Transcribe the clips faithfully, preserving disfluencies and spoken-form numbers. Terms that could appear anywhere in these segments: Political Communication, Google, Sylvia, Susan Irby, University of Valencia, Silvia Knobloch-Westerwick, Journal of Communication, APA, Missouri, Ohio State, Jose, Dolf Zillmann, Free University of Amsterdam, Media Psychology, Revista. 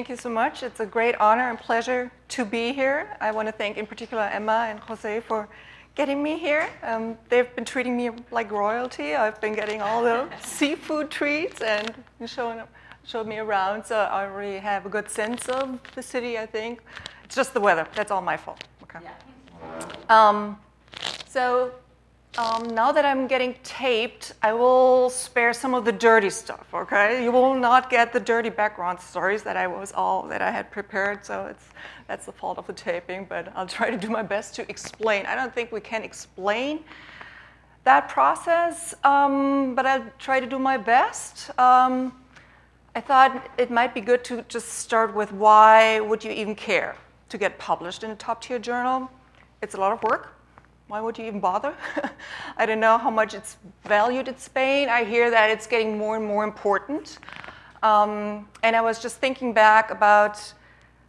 Thank you so much. It's a great honor and pleasure to be here. I want to thank in particular Emma and Jose for getting me here. Um, they've been treating me like royalty. I've been getting all the seafood treats and showing up, showed me around, so I already have a good sense of the city, I think. It's just the weather. That's all my fault. Okay. Yeah. Um, so um, now that I'm getting taped, I will spare some of the dirty stuff, okay? You will not get the dirty background stories that I was all that I had prepared, so it's that's the fault of the taping, but I'll try to do my best to explain. I don't think we can explain that process, um, but I'll try to do my best. Um, I thought it might be good to just start with, why would you even care to get published in a top-tier journal? It's a lot of work. Why would you even bother? I don't know how much it's valued in Spain. I hear that it's getting more and more important. Um, and I was just thinking back about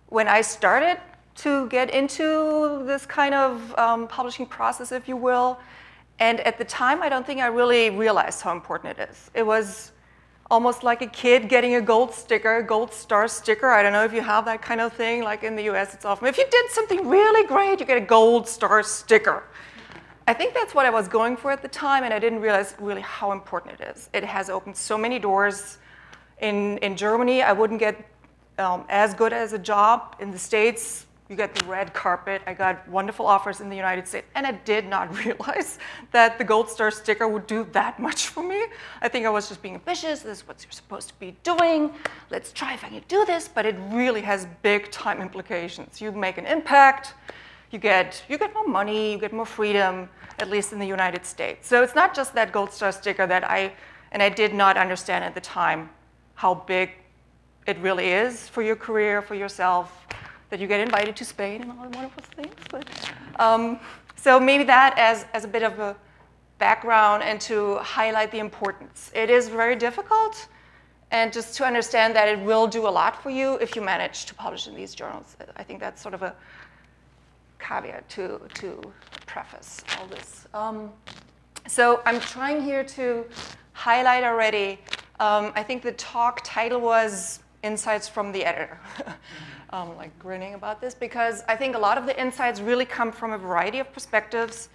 when I started to get into this kind of um, publishing process, if you will. And at the time, I don't think I really realized how important it is. It was almost like a kid getting a gold sticker, a gold star sticker. I don't know if you have that kind of thing. Like in the U S, it's often, if you did something really great, you get a gold star sticker. I think that's what I was going for at the time, and I didn't realize really how important it is. It has opened so many doors. In, in Germany, I wouldn't get um, as good as a job. In the States, you get the red carpet. I got wonderful offers in the United States, and I did not realize that the gold star sticker would do that much for me. I think I was just being ambitious. This is what you're supposed to be doing. Let's try if I can do this, but it really has big time implications. You make an impact, you get, you get more money, you get more freedom, at least in the United States. So it's not just that gold star sticker that I, and I did not understand at the time how big it really is for your career, for yourself, that you get invited to Spain and all the wonderful things. But, um, so maybe that as, as a bit of a background and to highlight the importance. It is very difficult, and just to understand that it will do a lot for you if you manage to publish in these journals. I think that's sort of a caveat to, to preface all this. Um, so I'm trying here to highlight already, um, I think the talk title was Insights from the Editor. I'm like grinning about this because I think a lot of the insights really come from a variety of perspectives.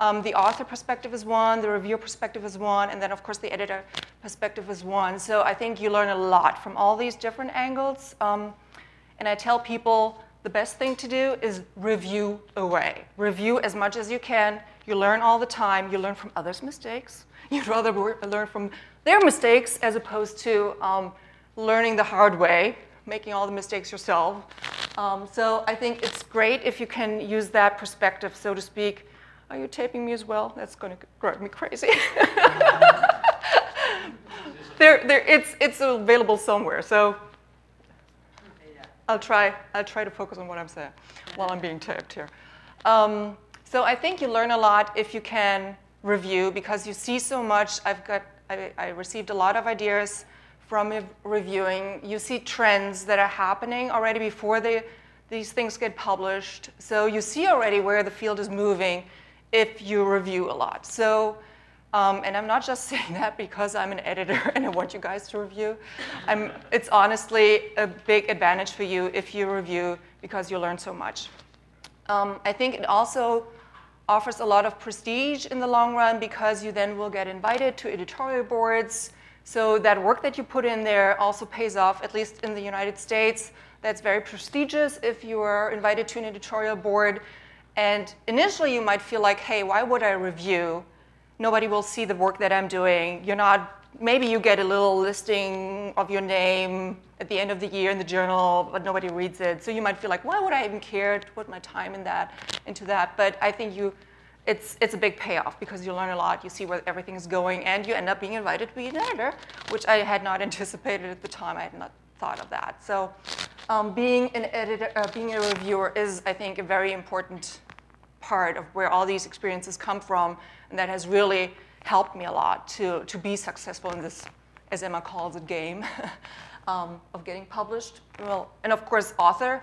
Um, the author perspective is one, the reviewer perspective is one, and then of course the editor perspective is one. So I think you learn a lot from all these different angles. Um, and I tell people the best thing to do is review away. Review as much as you can. You learn all the time. You learn from others' mistakes. You'd rather learn from their mistakes as opposed to um, learning the hard way, making all the mistakes yourself. Um, so I think it's great if you can use that perspective, so to speak. Are you taping me as well? That's going to drive me crazy. there, there, it's, it's available somewhere. So I'll try, I'll try to focus on what I'm saying while I'm being taped here. Um, so I think you learn a lot if you can review, because you see so much. I've got, I, I received a lot of ideas from reviewing. You see trends that are happening already before they, these things get published. So you see already where the field is moving if you review a lot. So, um, and I'm not just saying that because I'm an editor and I want you guys to review. I'm, it's honestly a big advantage for you if you review, because you learn so much. Um, I think it also offers a lot of prestige in the long run, because you then will get invited to editorial boards. So that work that you put in there also pays off, at least in the United States. That's very prestigious if you are invited to an editorial board. And initially, you might feel like, hey, why would I review? Nobody will see the work that I'm doing. You're not, maybe you get a little listing of your name at the end of the year in the journal, but nobody reads it. So you might feel like, why would I even care to put my time in that, into that? But I think you, It's, it's a big payoff, because you learn a lot, you see where everything is going, and you end up being invited to be an editor, which I had not anticipated at the time. I had not thought of that. So um, being an editor, uh, being a reviewer is, I think, a very important part of where all these experiences come from, and that has really helped me a lot to, to be successful in this, as Emma calls it, game um, of getting published. Well, and of course, author.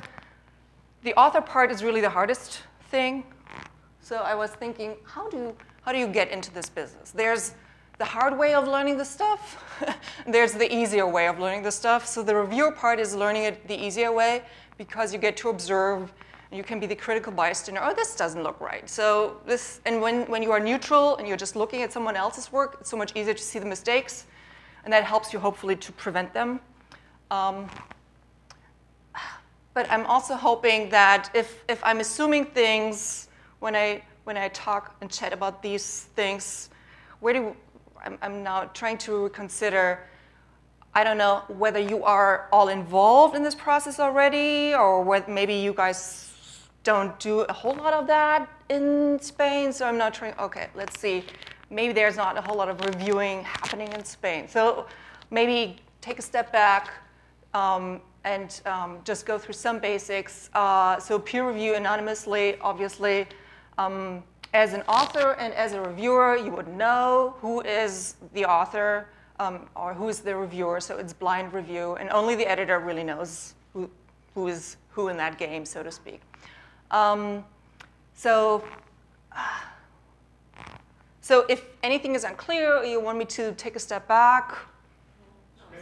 The author part is really the hardest thing. So I was thinking, how do, how do you get into this business? There's the hard way of learning the stuff, there's the easier way of learning the stuff. So the reviewer part is learning it the easier way because you get to observe, and you can be the critical bias to know, oh, this doesn't look right. So this, and when, when you are neutral and you're just looking at someone else's work, it's so much easier to see the mistakes, and that helps you hopefully to prevent them. Um, but I'm also hoping that if, if I'm assuming things when I, when I talk and chat about these things, where do, I'm, I'm now trying to reconsider, I don't know whether you are all involved in this process already, or what, maybe you guys don't do a whole lot of that in Spain, so I'm not trying, okay, let's see. Maybe there's not a whole lot of reviewing happening in Spain. So maybe take a step back um, and um, just go through some basics. Uh, so peer review anonymously, obviously. Um, As an author and as a reviewer, you would know who is the author um, or who is the reviewer, so it's blind review, and only the editor really knows who, who is who in that game, so to speak. Um, so, uh, so if anything is unclear, or you want me to take a step back,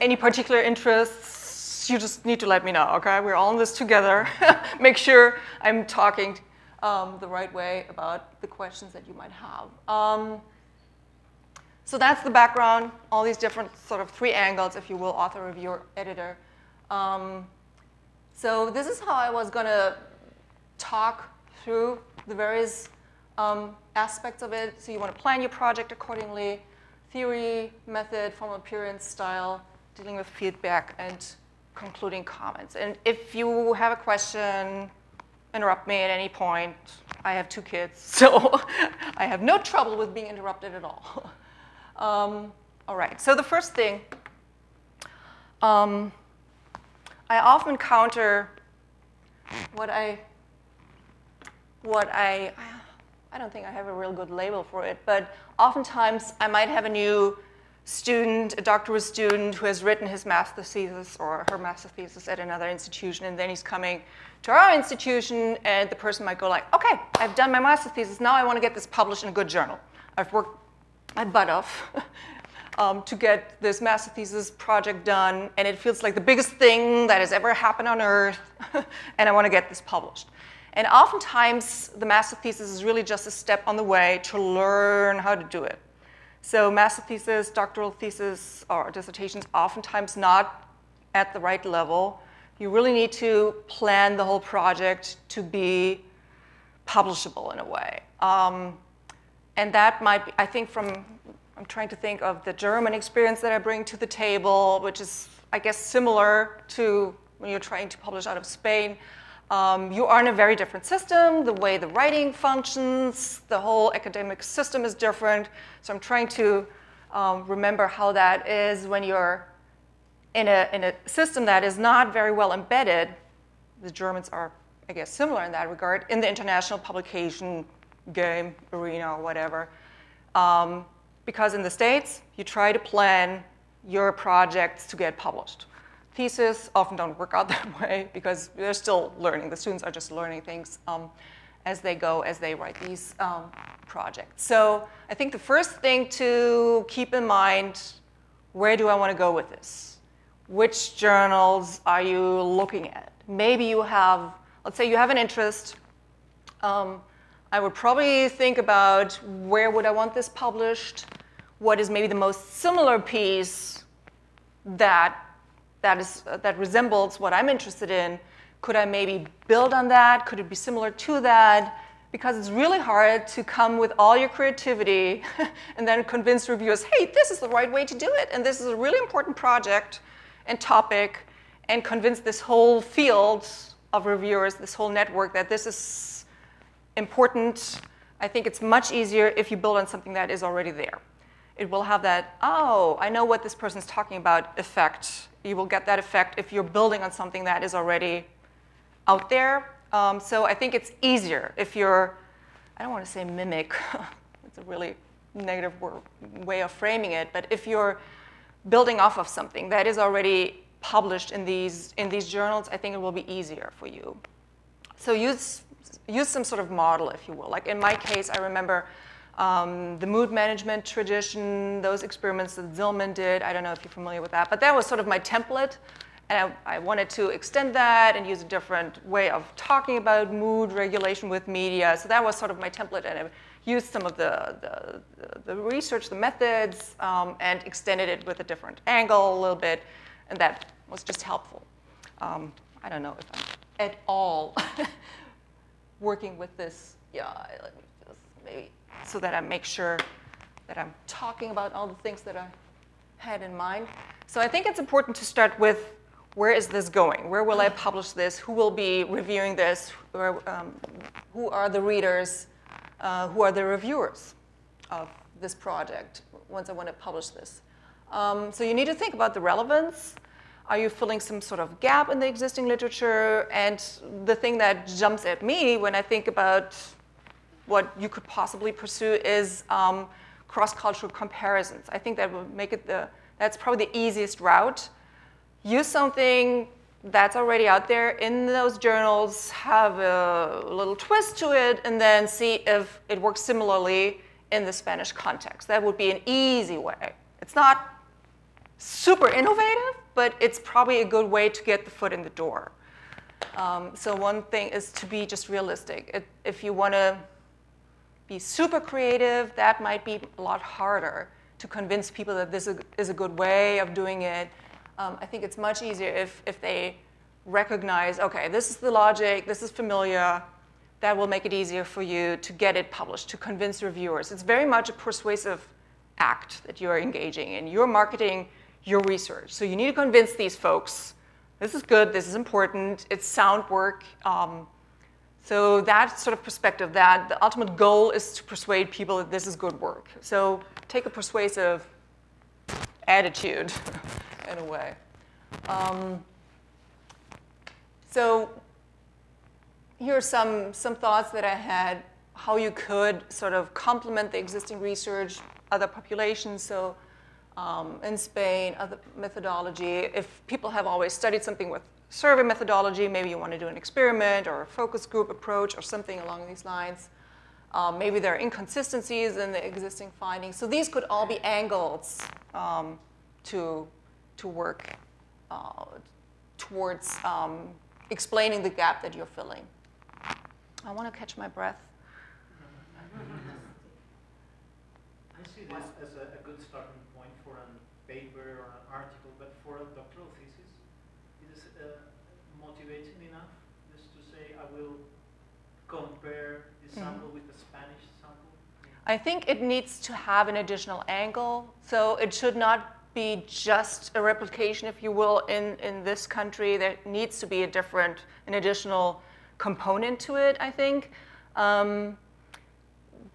any particular interests, you just need to let me know, okay? We're all in this together. Make sure I'm talking Um, the right way about the questions that you might have. Um, so that's the background, all these different sort of three angles, if you will, author, reviewer, editor. Um, so this is how I was going to talk through the various um, aspects of it. So you want to plan your project accordingly, theory, method, form, appearance, style, dealing with feedback, and concluding comments. And if you have a question, interrupt me at any point. I have two kids, so I have no trouble with being interrupted at all. Um, all right, so the first thing, um, I often encounter what I, what I, I don't think I have a real good label for it, but oftentimes I might have a new student, a doctoral student who has written his master thesis or her master thesis at another institution, and then he's coming to our institution, and the person might go like, okay, I've done my master thesis, now I want to get this published in a good journal. I've worked my butt off um, to get this master thesis project done, and it feels like the biggest thing that has ever happened on earth, and I want to get this published. And oftentimes, the master thesis is really just a step on the way to learn how to do it. So master thesis, doctoral thesis, or dissertations oftentimes not at the right level. You really need to plan the whole project to be publishable in a way. Um, and that might be, I think from, I'm trying to think of the German experience that I bring to the table, which is, I guess, similar to when you're trying to publish out of Spain. Um, you are in a very different system. The way the writing functions, the whole academic system is different. So I'm trying to um, remember how that is when you're in a, in a system that is not very well embedded. The Germans are, I guess, similar in that regard, in the international publication game, arena, or whatever. Um, because in the States, you try to plan your projects to get published. Theses often don't work out that way because they're still learning. The students are just learning things um, as they go, as they write these um, projects. So I think the first thing to keep in mind, where do I want to go with this? Which journals are you looking at? Maybe you have, let's say you have an interest. Um, I would probably think about where would I want this published? What is maybe the most similar piece that That, is, uh, that resembles what I'm interested in? Could I maybe build on that? Could it be similar to that? Because it's really hard to come with all your creativity and then convince reviewers, hey, this is the right way to do it, and this is a really important project and topic, and convince this whole field of reviewers, this whole network, that this is important. I think it's much easier if you build on something that is already there. It will have that, oh, I know what this person's talking about effect. You will get that effect if you're building on something that is already out there. Um, so I think it's easier if you're, I don't want to say mimic, it's a really negative word, way of framing it, but if you're building off of something that is already published in these, in these journals, I think it will be easier for you. So use, use some sort of model, if you will. Like in my case, I remember Um, the mood management tradition, those experiments that Zillmann did, I don't know if you're familiar with that, but that was sort of my template. And I, I wanted to extend that and use a different way of talking about mood regulation with media. So that was sort of my template, and I used some of the, the, the research, the methods, um, and extended it with a different angle a little bit. And that was just helpful. Um, I don't know if I'm at all working with this. Yeah, let me just maybe. So that I make sure that I'm talking about all the things that I had in mind. So I think it's important to start with, where is this going? Where will I publish this? Who will be reviewing this? Where, um, who are the readers? Uh, who are the reviewers of this project once I want to publish this? Um, so you need to think about the relevance. Are you filling some sort of gap in the existing literature? And the thing that jumps at me when I think about what you could possibly pursue is um, cross-cultural comparisons. I think that would make it the, that's probably the easiest route. Use something that's already out there in those journals, have a little twist to it, and then see if it works similarly in the Spanish context. That would be an easy way. It's not super innovative, but it's probably a good way to get the foot in the door. Um, so one thing is to be just realistic. It, if you want to be super creative, that might be a lot harder to convince people that this is a good way of doing it. Um, I think it's much easier if, if they recognize, okay, this is the logic, this is familiar, that will make it easier for you to get it published, to convince reviewers. It's very much a persuasive act that you're engaging in. You're marketing your research. So you need to convince these folks, this is good, this is important, it's sound work. Um, So that sort of perspective, that the ultimate goal is to persuade people that this is good work. So take a persuasive attitude, in a way. Um, so here are some, some thoughts that I had, how you could sort of complement the existing research, other populations. So um, in Spain, other methodology. If people have always studied something with survey methodology, maybe you want to do an experiment or a focus group approach or something along these lines. Um, maybe there are inconsistencies in the existing findings. So these could all be angles um, to, to work uh, towards um, explaining the gap that you're filling. I want to catch my breath. I see this as a, a good starting point for a paper or an article, but for a doctoral thesis, Uh, motivating enough just to say I will compare this sample mm-hmm. with the Spanish sample? I think it needs to have an additional angle. So it should not be just a replication, if you will, in, in this country. There needs to be a different, an additional component to it, I think. Um,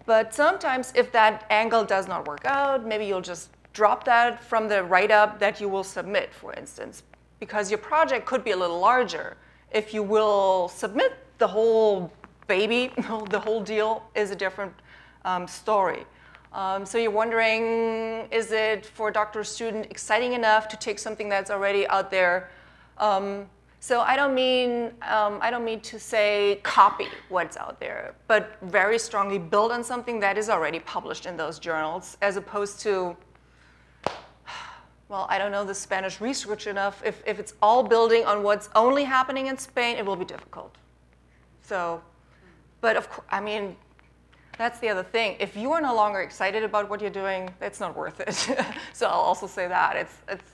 but sometimes if that angle does not work out, maybe you'll just drop that from the write-up that you will submit, for instance, because your project could be a little larger. If you will submit the whole baby, the whole deal is a different um, story. Um, so you're wondering, is it for a doctoral student exciting enough to take something that's already out there? Um, so I don't mean, um, I don't mean to say copy what's out there, but very strongly build on something that is already published in those journals, as opposed to, well, I don't know the Spanish research enough. If, if it's all building on what's only happening in Spain, it will be difficult. So, but of course, I mean, that's the other thing. If you are no longer excited about what you're doing, it's not worth it. So I'll also say that. It's, it's,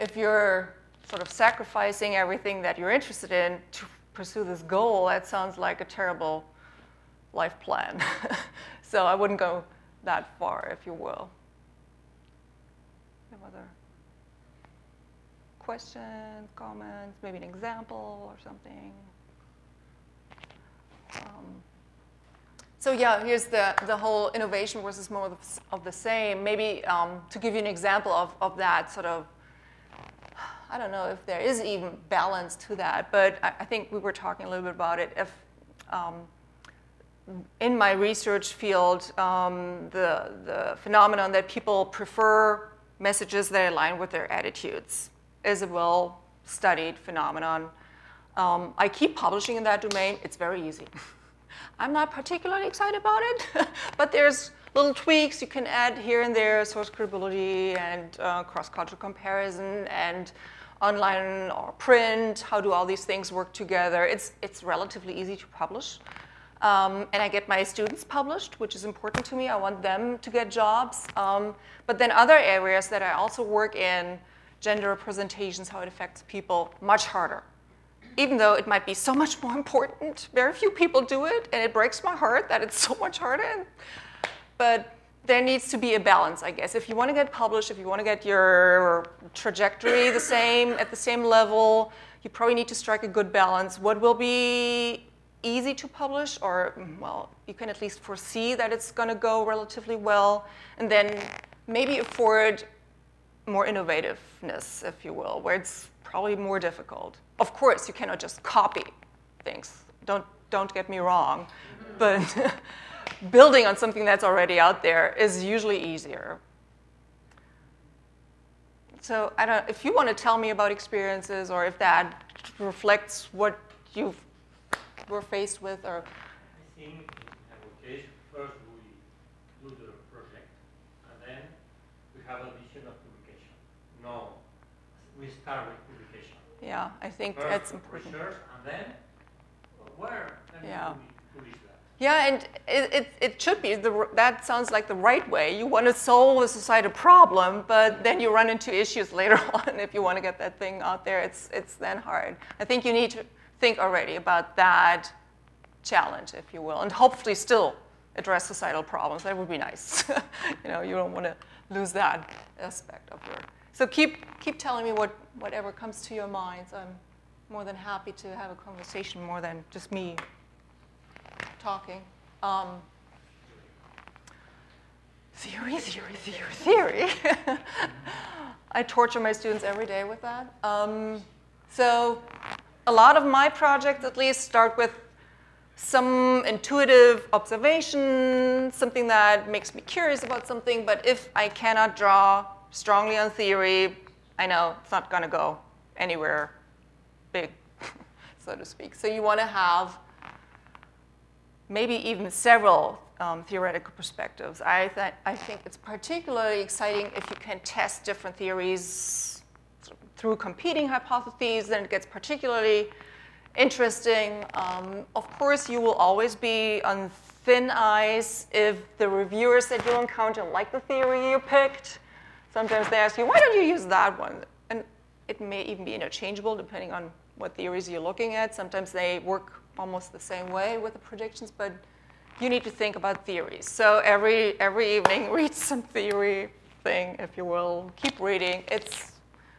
if you're sort of sacrificing everything that you're interested in to pursue this goal, that sounds like a terrible life plan. So I wouldn't go that far, if you will. Other questions, comments, maybe an example or something. Um, so yeah, here's the, the whole innovation versus more of, of the same. Maybe um, to give you an example of, of that sort of, I don't know if there is even balance to that, but I, I think we were talking a little bit about it. If um, in my research field, um, the, the phenomenon that people prefer messages that align with their attitudes is a well-studied phenomenon. Um, I keep publishing in that domain. It's very easy. I'm not particularly excited about it, but there's little tweaks you can add here and there, source credibility and uh, cross-cultural comparison and online or print, how do all these things work together. It's, it's relatively easy to publish. Um, and I get my students published, which is important to me. I want them to get jobs. Um, but then other areas that I also work in, gender representations, how it affects people, much harder. Even though it might be so much more important, very few people do it, and it breaks my heart that it's so much harder. But there needs to be a balance, I guess. If you want to get published, if you want to get your trajectory the same, at the same level, you probably need to strike a good balance. What will be easy to publish, or, well, you can at least foresee that it's going to go relatively well, and then maybe afford more innovativeness, if you will, where it's probably more difficult. Of course, you cannot just copy things. Don't, don't get me wrong. But building on something that's already out there is usually easier. So I don't, if you want to tell me about experiences or if that reflects what you were faced with or... I think in our case, first we do the project, and then we have a vision of publication. No, we start with publication. Yeah, I think first that's important. Research, and then where can yeah. we publish that? Yeah, and it, it, it should be. The, that sounds like the right way. You want to solve a societal problem, but then you run into issues later on. If you want to get that thing out there, it's, it's then hard. I think you need to think already about that challenge, if you will, and hopefully still address societal problems. That would be nice. You know, you don't want to lose that aspect of your... So keep, keep telling me what, whatever comes to your mind. So I'm more than happy to have a conversation more than just me talking. Um, theory, theory, theory, theory. I torture my students every day with that. Um, so a lot of my projects, at least, start with some intuitive observation, something that makes me curious about something. But if I cannot draw strongly on theory, I know it's not going to go anywhere big, so to speak. So you want to have maybe even several um, theoretical perspectives. I, th I think it's particularly exciting if you can test different theories through competing hypotheses, then it gets particularly interesting. Um, of course, you will always be on thin ice if the reviewers that you encounter like the theory you picked. Sometimes they ask you, why don't you use that one? And it may even be interchangeable depending on what theories you're looking at. Sometimes they work almost the same way with the predictions, but you need to think about theories. So every, every evening, read some theory thing, if you will. Keep reading. It's,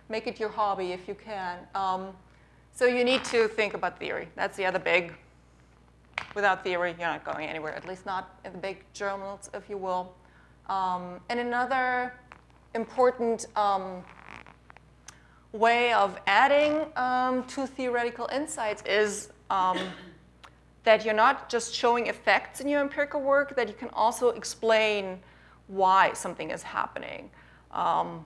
make it your hobby if you can. Um, so you need to think about theory. That's the other big. Without theory, you're not going anywhere, at least not in the big journals, if you will. Um, and another important um, way of adding um, to theoretical insights is Um, that you're not just showing effects in your empirical work, that you can also explain why something is happening. Um,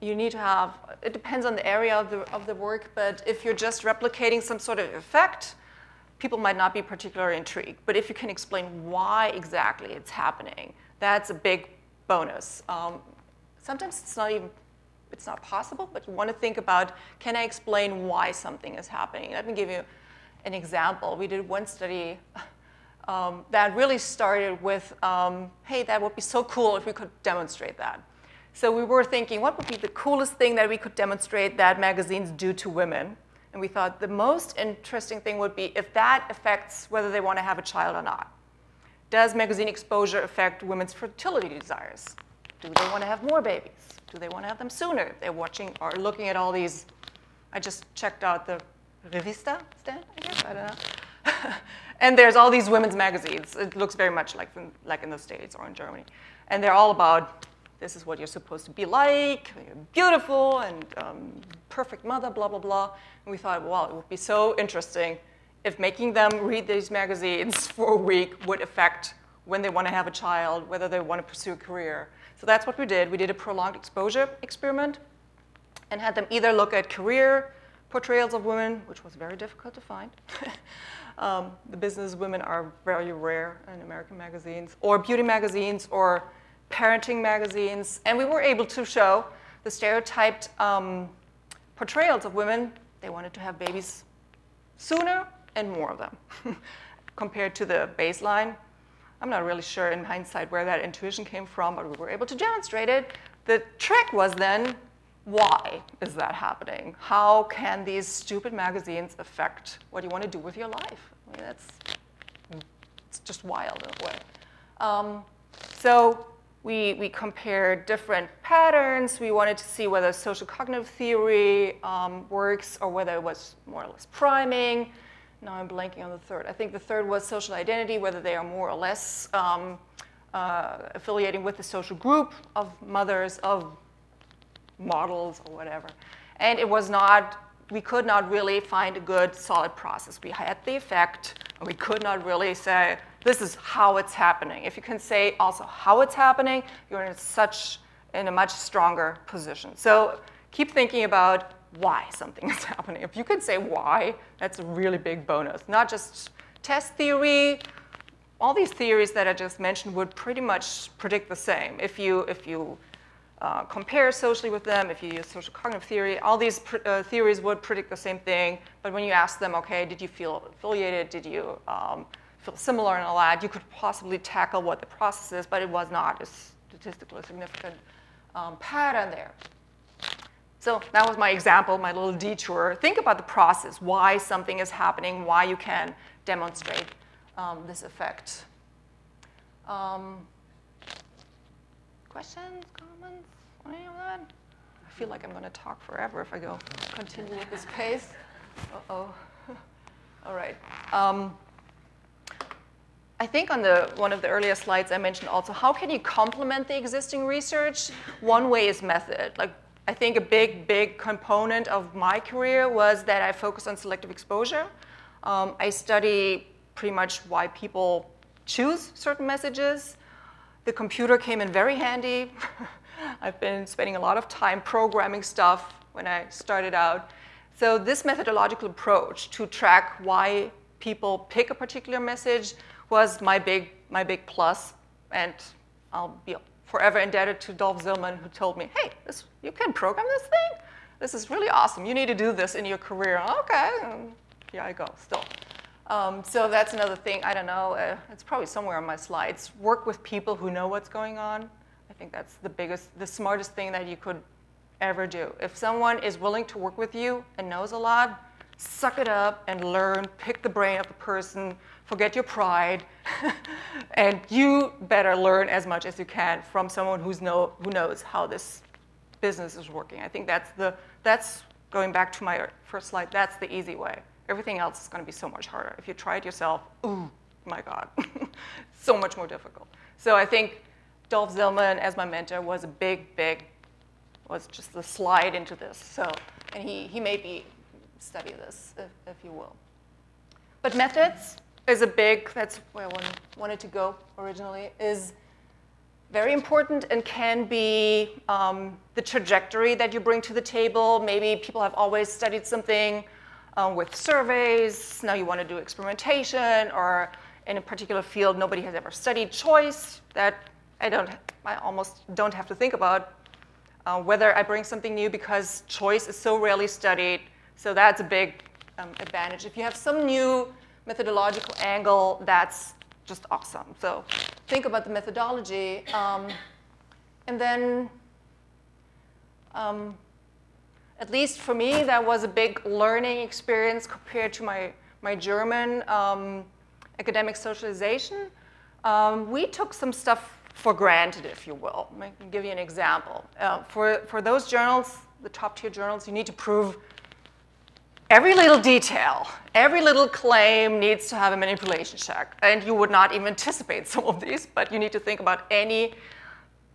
you need to have, it depends on the area of the, of the work, but if you're just replicating some sort of effect, people might not be particularly intrigued. But if you can explain why exactly it's happening, that's a big bonus. Um, sometimes it's not even it's not possible, but you want to think about, can I explain why something is happening? Let me give you an example. We did one study um, that really started with, um, hey, that would be so cool if we could demonstrate that. So we were thinking, what would be the coolest thing that we could demonstrate that magazines do to women? And we thought the most interesting thing would be if that affects whether they want to have a child or not. Does magazine exposure affect women's fertility desires? Do they want to have more babies? Do they want to have them sooner? They're watching or looking at all these. I just checked out the Revista stand, I guess, I don't know. And there's all these women's magazines. It looks very much like, from, like in the States or in Germany. And they're all about, this is what you're supposed to be like, you're beautiful, and um, perfect mother, blah, blah, blah. And we thought, well, it would be so interesting if making them read these magazines for a week would affect when they want to have a child, whether they want to pursue a career. So that's what we did. We did a prolonged exposure experiment and had them either look at career portrayals of women, which was very difficult to find, Um, the business women are very rare in American magazines, or beauty magazines, or parenting magazines. And we were able to show the stereotyped um, portrayals of women. They wanted to have babies sooner and more of them compared to the baseline. I'm not really sure in hindsight where that intuition came from, but we were able to demonstrate it. The trick was then, why is that happening? How can these stupid magazines affect what you want to do with your life? I mean, that's it's just wild in a way. Um, so we, we compared different patterns. We wanted to see whether social cognitive theory um, works or whether it was more or less priming. Now I'm blanking on the third. I think the third was social identity, whether they are more or less um, uh, affiliating with the social group of mothers, of models, or whatever. And it was not, we could not really find a good, solid process. We had the effect, and we could not really say, this is how it's happening. If you can say also how it's happening, you're in such, in a much stronger position. So keep thinking about why something is happening. If you can say why, that's a really big bonus. Not just test theory. All these theories that I just mentioned would pretty much predict the same. If you, if you uh, compare socially with them, if you use social cognitive theory, all these pr uh, theories would predict the same thing. But when you ask them, okay, did you feel affiliated? Did you um, feel similar and all that? You could possibly tackle what the process is, but it was not a statistically significant um, pattern there. So that was my example, my little detour. Think about the process, why something is happening, why you can demonstrate um, this effect. Um, questions, comments, any of that? I feel like I'm going to talk forever if I go continue at this pace. Uh-oh. All right. Um, I think on the, one of the earlier slides I mentioned also, how can you complement the existing research? One way is method. Like, I think a big, big component of my career was that I focused on selective exposure. Um, I study pretty much why people choose certain messages. The computer came in very handy. I've been spending a lot of time programming stuff when I started out. So this methodological approach to track why people pick a particular message was my big, my big plus, and I'll be forever indebted to Dolf Zillmann, who told me, hey, this, you can program this thing? This is really awesome. You need to do this in your career. Okay, um, here I go still. Um, so that's another thing. I don't know. Uh, it's probably somewhere on my slides. Work with people who know what's going on. I think that's the biggest, the smartest thing that you could ever do. If someone is willing to work with you and knows a lot, suck it up and learn, pick the brain of the person, forget your pride, and you better learn as much as you can from someone who's know, who knows how this business is working. I think that's the, that's, going back to my first slide, that's the easy way. Everything else is going to be so much harder. If you try it yourself, ooh, my God, so much more difficult. So I think Dolf Zillmann, as my mentor, was a big, big, was just the slide into this. So, and he, he may be, study this, if, if you will. But methods is a big, that's where I wanted, wanted to go originally, is very important and can be um, the trajectory that you bring to the table. Maybe people have always studied something um, with surveys. Now you want to do experimentation, or in a particular field nobody has ever studied choice. That I don't, I almost don't have to think about uh, whether I bring something new, because choice is so rarely studied. So that's a big um, advantage. If you have some new methodological angle, that's just awesome. So think about the methodology. Um, and then, um, at least for me, that was a big learning experience compared to my, my German um, academic socialization. Um, we took some stuff for granted, if you will. I can give you an example. Uh, for, for those journals, the top tier journals, you need to prove every little detail, every little claim needs to have a manipulation check. And you would not even anticipate some of these, but you need to think about any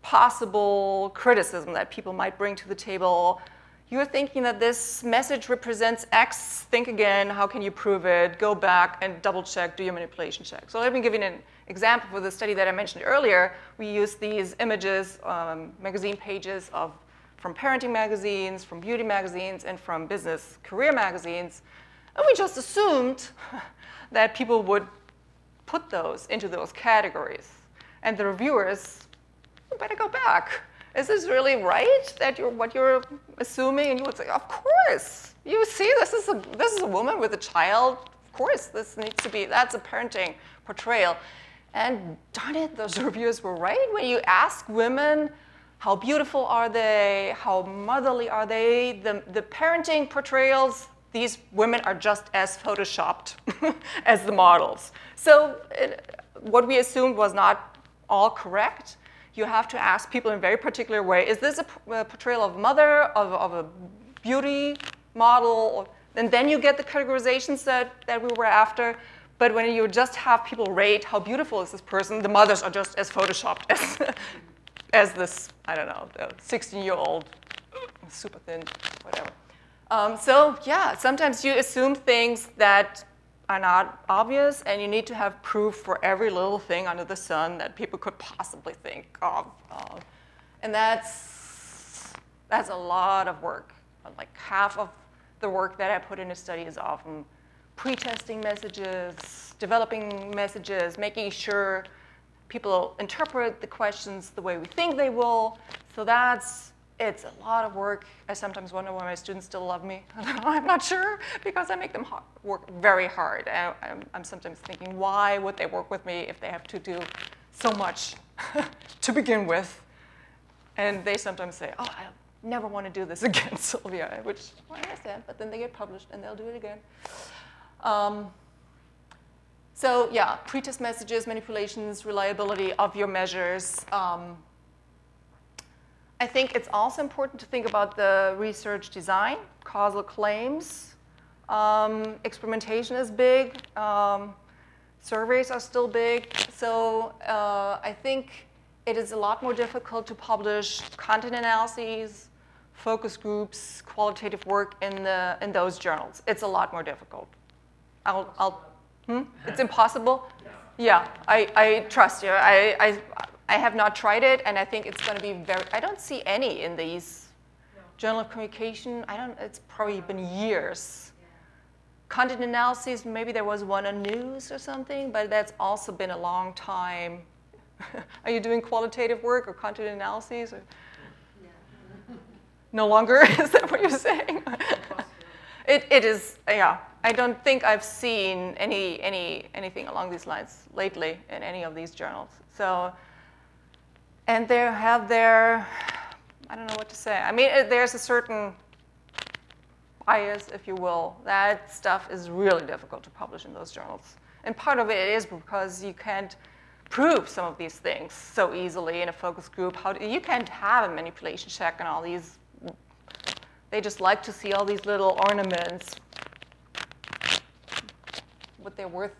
possible criticism that people might bring to the table. You're thinking that this message represents X, think again, how can you prove it? Go back and double check, do your manipulation check. So let me give you an example for the study that I mentioned earlier. We used these images, um, magazine pages of from parenting magazines, from beauty magazines, and from business career magazines. And we just assumed that people would put those into those categories. And the reviewers, you better go back. Is this really right, that you're, what you're assuming? And you would say, of course. You see, this is, a, this is a woman with a child. Of course, this needs to be, that's a parenting portrayal. And darn it, those reviewers were right. When you ask women, how beautiful are they? How motherly are they? The, the parenting portrayals, these women are just as photoshopped as the models. So it, what we assumed was not all correct. You have to ask people in a very particular way, is this a, a portrayal of mother, of, of a beauty model? And then you get the categorizations that, that we were after. But when you just have people rate how beautiful is this person, the mothers are just as photoshopped as, as this, I don't know, sixteen-year-old, super thin, whatever. Um, so yeah, sometimes you assume things that are not obvious, and you need to have proof for every little thing under the sun that people could possibly think of. Uh, and that's, that's a lot of work. Like half of the work that I put into study is often pre-testing messages, developing messages, making sure people interpret the questions the way we think they will. So that's, it's a lot of work. I sometimes wonder why my students still love me. I'm not sure, because I make them hard, work very hard. I, I'm, I'm sometimes thinking, why would they work with me if they have to do so much to begin with? And they sometimes say, oh, I never want to do this again, Sylvia, which I understand, but then they get published and they'll do it again. Um, so yeah, pretest messages, manipulations, reliability of your measures. Um, I think it's also important to think about the research design, causal claims. Um, experimentation is big. Um, surveys are still big. So uh, I think it is a lot more difficult to publish content analyses, focus groups, qualitative work in, the, in those journals. It's a lot more difficult. I'll, I'll, hmm? It's impossible? Yeah, I, I trust you. I, I, I have not tried it, and I think it's going to be very, I don't see any in these. No. Journal of Communication, I don't, it's probably been years. Yeah. Content analyses, maybe there was one on news or something, but that's also been a long time. Are you doing qualitative work or content analyses? Or? Yeah. No longer, is that what you're saying? It, it is, yeah. I don't think I've seen any, any, anything along these lines lately in any of these journals. So, and they have their, I don't know what to say. I mean, there's a certain bias, if you will. That stuff is really difficult to publish in those journals. And part of it is because you can't prove some of these things so easily in a focus group. How do, you can't have a manipulation check and all these. They just like to see all these little ornaments. What they're worth,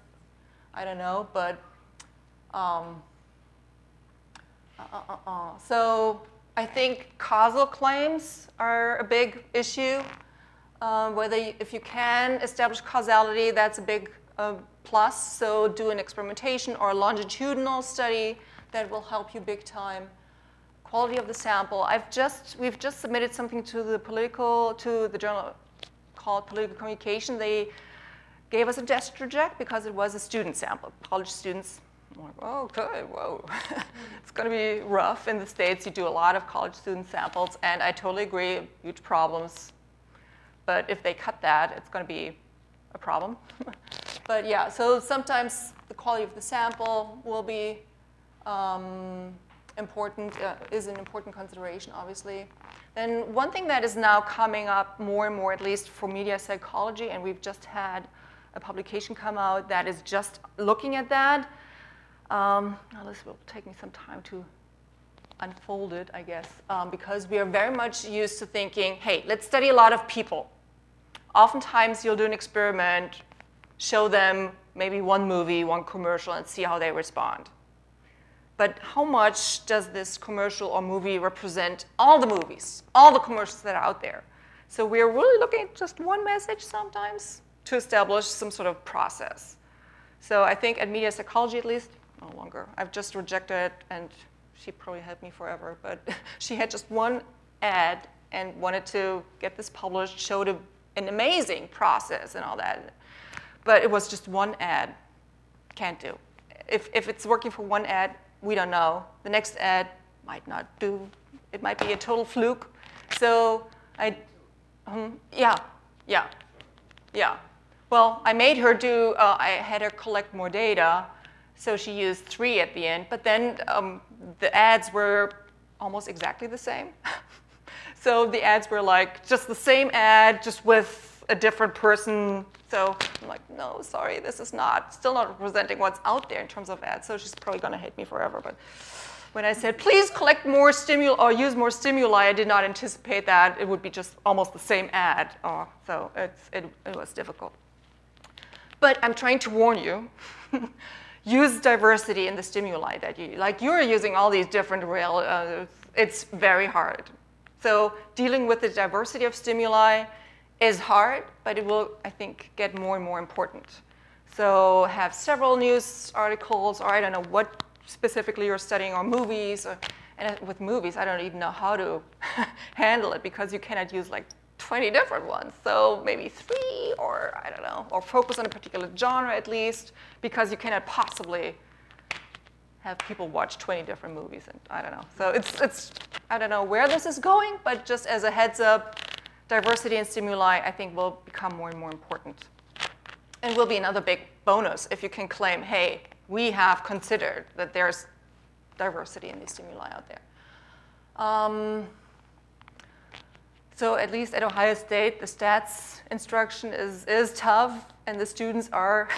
I don't know, but um, uh, uh, uh. So I think causal claims are a big issue. Uh, whether you, if you can establish causality, that's a big uh, plus. So do an experimentation or a longitudinal study that will help you big time. Quality of the sample. I've just we've just submitted something to the political to the journal called Political Communication. They gave us a test reject because it was a student sample, college students. I'm like, oh, okay, whoa. It's going to be rough in the States. You do a lot of college student samples, and I totally agree, huge problems. But if they cut that, it's going to be a problem. But yeah, so sometimes the quality of the sample will be um, important, uh, is an important consideration, obviously. Then one thing that is now coming up more and more, at least for media psychology, and we've just had a publication come out that is just looking at that. Um, now this will take me some time to unfold it, I guess, um, because we are very much used to thinking, hey, let's study a lot of people. Oftentimes you'll do an experiment, show them maybe one movie, one commercial, and see how they respond. But how much does this commercial or movie represent all the movies, all the commercials that are out there? So we are really looking at just one message sometimes to establish some sort of process. So I think at Media Psychology, at least, no longer. I've just rejected it, and she probably had me forever. But she had just one ad and wanted to get this published, showed a an amazing process and all that. But it was just one ad. Can't do. If, if it's working for one ad, we don't know. The next ad might not do. It might be a total fluke. So I, um, yeah, yeah, yeah. Well, I made her do, uh, I had her collect more data. So she used three at the end. But then um, the ads were almost exactly the same. So the ads were like just the same ad, just with a different person. So I'm like, no, sorry, this is not, still not representing what's out there in terms of ads. So she's probably going to hate me forever. But when I said, please collect more stimuli or use more stimuli, I did not anticipate that it would be just almost the same ad. Oh, so it's, it, it was difficult. But I'm trying to warn you. Use diversity in the stimuli that you, like you're using all these different real, uh, it's very hard. So dealing with the diversity of stimuli is hard, but it will, I think, get more and more important. So have several news articles, or I don't know what specifically you're studying, or movies. Or, and with movies, I don't even know how to handle it, because you cannot use like twenty different ones. So maybe three, or I don't know, or focus on a particular genre at least, because you cannot possibly have people watch twenty different movies, and I don't know. So it's, it's, I don't know where this is going, but just as a heads up, diversity in stimuli, I think, will become more and more important. And will be another big bonus if you can claim, hey, we have considered that there's diversity in these stimuli out there. Um, so at least at Ohio State, the stats instruction is, is tough, and the students are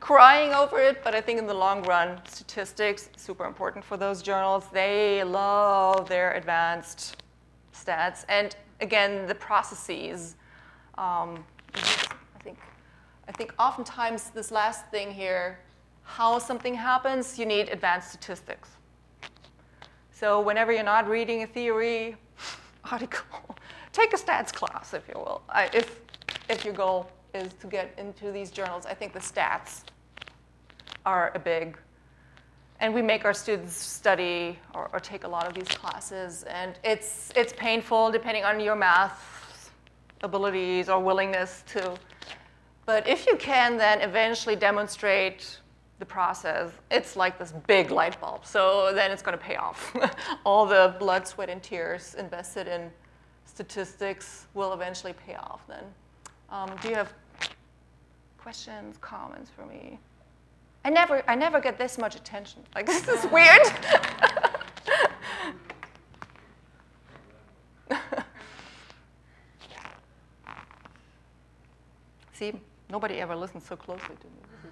crying over it, but I think in the long run, statistics, super important for those journals. They love their advanced stats. And again, the processes. Um, I think, I think oftentimes this last thing here, how something happens, you need advanced statistics. So whenever you're not reading a theory article, take a stats class, if you will, I, if, if your goal is to get into these journals. I think the stats are a big, and we make our students study or, or take a lot of these classes, and it's, it's painful depending on your math abilities or willingness to, but if you can then eventually demonstrate the process, it's like this big light bulb, so then it's going to pay off. All the blood, sweat, and tears invested in statistics will eventually pay off then. Um, do you have questions, comments for me? I never, I never get this much attention. Like, this is weird. See, nobody ever listens so closely to me.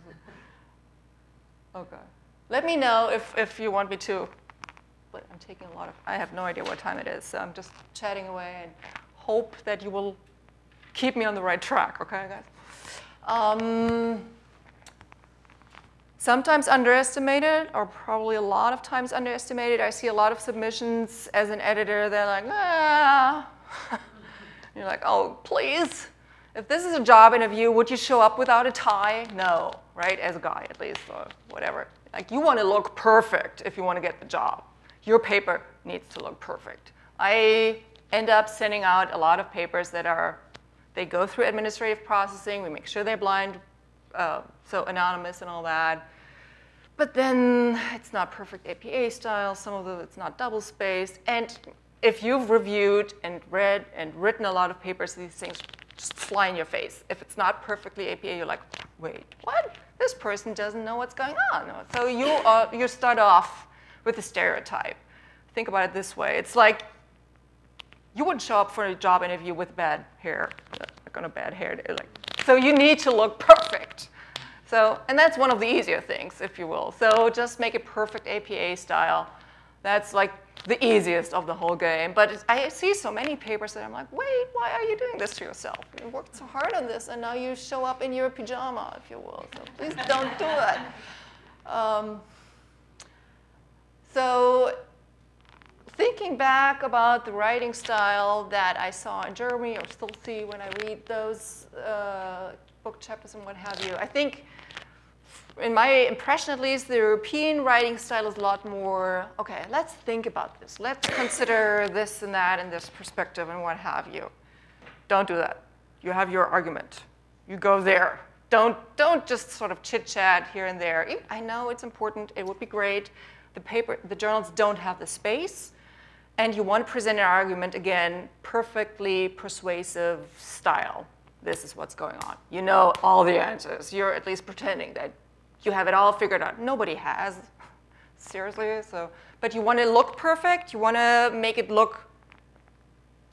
Okay. Let me know if, if you want me to. But I'm taking a lot of, I have no idea what time it is, so I'm just chatting away and hope that you will keep me on the right track, okay, guys? Um, Sometimes underestimated, or probably a lot of times underestimated. I see a lot of submissions as an editor. They're like, ah. You're like, oh, please. If this is a job interview, would you show up without a tie? No, right? As a guy, at least, or whatever. Like, you want to look perfect if you want to get the job. Your paper needs to look perfect. I end up sending out a lot of papers that are, they go through administrative processing. We make sure they're blind. Uh, so anonymous and all that. But then it's not perfect A P A style. Some of them, it's not double spaced. And if you've reviewed and read and written a lot of papers, these things just fly in your face. If it's not perfectly A P A, you're like, wait, what? This person doesn't know what's going on. So you, uh, you start off with a stereotype. Think about it this way. It's like you wouldn't show up for a job interview with bad hair, like on a bad hair day. Like, so you need to look perfect. So, and that's one of the easier things, if you will. So just make it perfect A P A style. That's like the easiest of the whole game. But I see so many papers that I'm like, wait, why are you doing this to yourself? You worked so hard on this, and now you show up in your pajama, if you will. So please don't do that. Um, so thinking back about the writing style that I saw in Germany, or still see when I read those uh, book chapters and what have you, I think, in my impression at least, the European writing style is a lot more, OK, let's think about this. Let's consider this and that and this perspective and what have you. Don't do that. you have your argument. You go there. Don't, don't just sort of chit-chat here and there. I know it's important. It would be great. The paper, the journals don't have the space. And you want to present an argument, again, perfectly persuasive style. This is what's going on. You know all the answers. You're at least pretending that you have it all figured out. Nobody has, seriously. So, but you want to look perfect. You want to make it look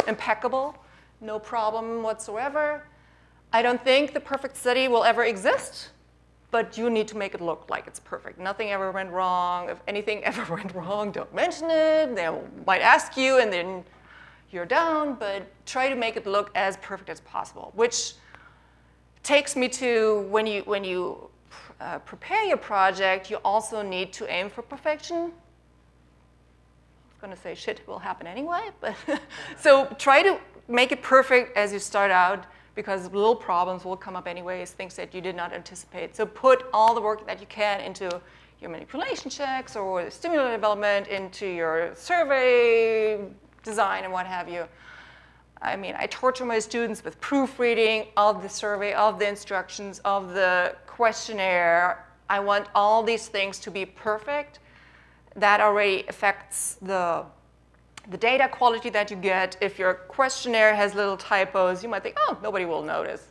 impeccable. No problem whatsoever. I don't think the perfect study will ever exist, but you need to make it look like it's perfect. Nothing ever went wrong. If anything ever went wrong, don't mention it. They might ask you, and then you're down. But try to make it look as perfect as possible, which takes me to when you, when you uh, prepare your project, you also need to aim for perfection. Going to say shit will happen anyway, but so try to make it perfect as you start out, because little problems will come up anyways, things that you did not anticipate. So put all the work that you can into your manipulation checks or stimulus development, into your survey design and what have you. I mean, I torture my students with proofreading of the survey, of the instructions, of the questionnaire. I want all these things to be perfect. That already affects the, the data quality that you get. If your questionnaire has little typos, you might think, oh, nobody will notice.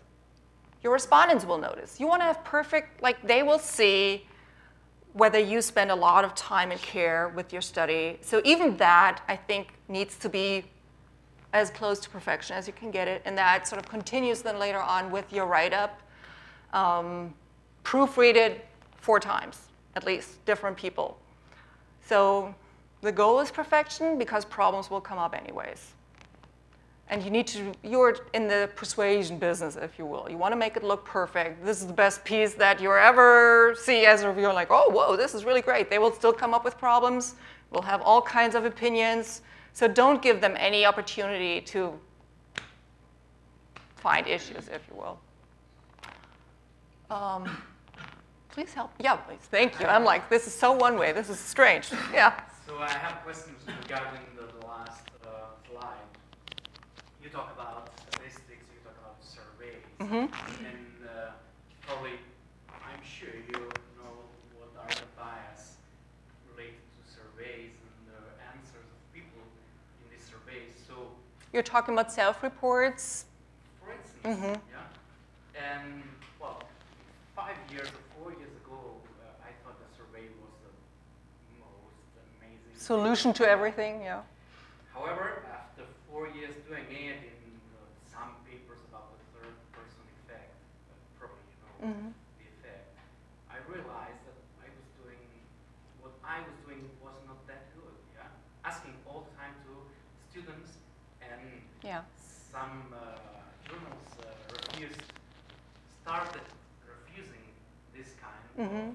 Your respondents will notice. You want to have perfect, like they will see whether you spend a lot of time and care with your study. So even that, I think, needs to be as close to perfection as you can get it. And that sort of continues then later on with your write-up. Um, proofread it four times, at least, different people. So the goal is perfection, because problems will come up anyways. And you need to, you're in the persuasion business, if you will. You want to make it look perfect. This is the best piece that you ever see as a reviewer. Like, oh, whoa, this is really great. They will still come up with problems. We'll have all kinds of opinions. So don't give them any opportunity to find issues, if you will. Um, Please help. Yeah, please. Thank you. I'm like, this is so one way. This is strange. Yeah. So I have questions regarding the, the last uh, slide. You talk about statistics. You talk about surveys. Mm-hmm. And uh, probably, I'm sure you know what are the bias related to surveys and the answers of people in these surveys. So you're talking about self-reports? For instance, mm-hmm. yeah. And, well, five years ago, solution to everything, yeah. However, after four years doing it in uh, some papers about the third person effect, uh, probably you know mm-hmm. the effect, I realized that I was doing, what I was doing was not that good, yeah? Asking all the time to students, and yeah. some uh, journals uh, refused, started refusing this kind mm-hmm. of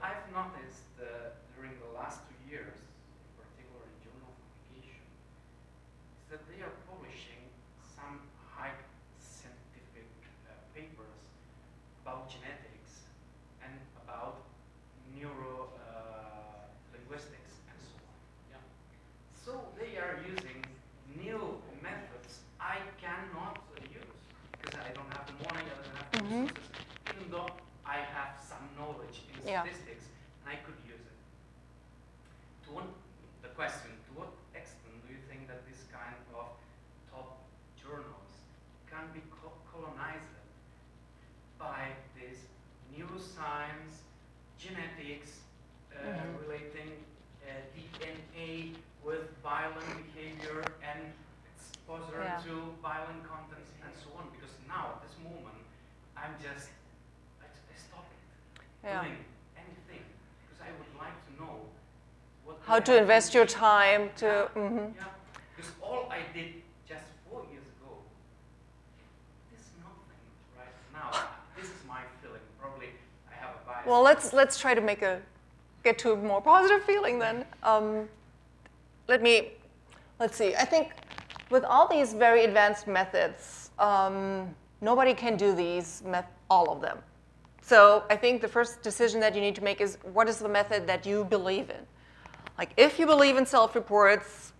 I've noticed that during the last two years, in particular in Journal of Communication, is that they are publishing some high scientific uh, papers about genetics and about neuro uh, linguistics and so on. Yeah. So they are using new methods I cannot uh, use, because I don't have the money, I don't have the resources, mm-hmm. even though I have some knowledge in yeah. statistics, and I could use it. To one, the question, to what extent do you think that this kind of top journals can be co colonized by this neuroscience, genetics, uh, mm-hmm. relating uh, D N A with violent behavior and exposure yeah. to violent contents and so on? Because now, at this moment, I'm just Yeah. doing anything, because I would like to know what how to invest your time to yeah. Mm-hmm. yeah. because all I did just four years ago is nothing right now. This is my feeling. Probably I have a bias. Well, let's let's try to make a get to a more positive feeling then. Um, let me let's see. I think with all these very advanced methods, um, nobody can do these all of them. So I think the first decision that you need to make is, what is the method that you believe in? Like, if you believe in self-reports,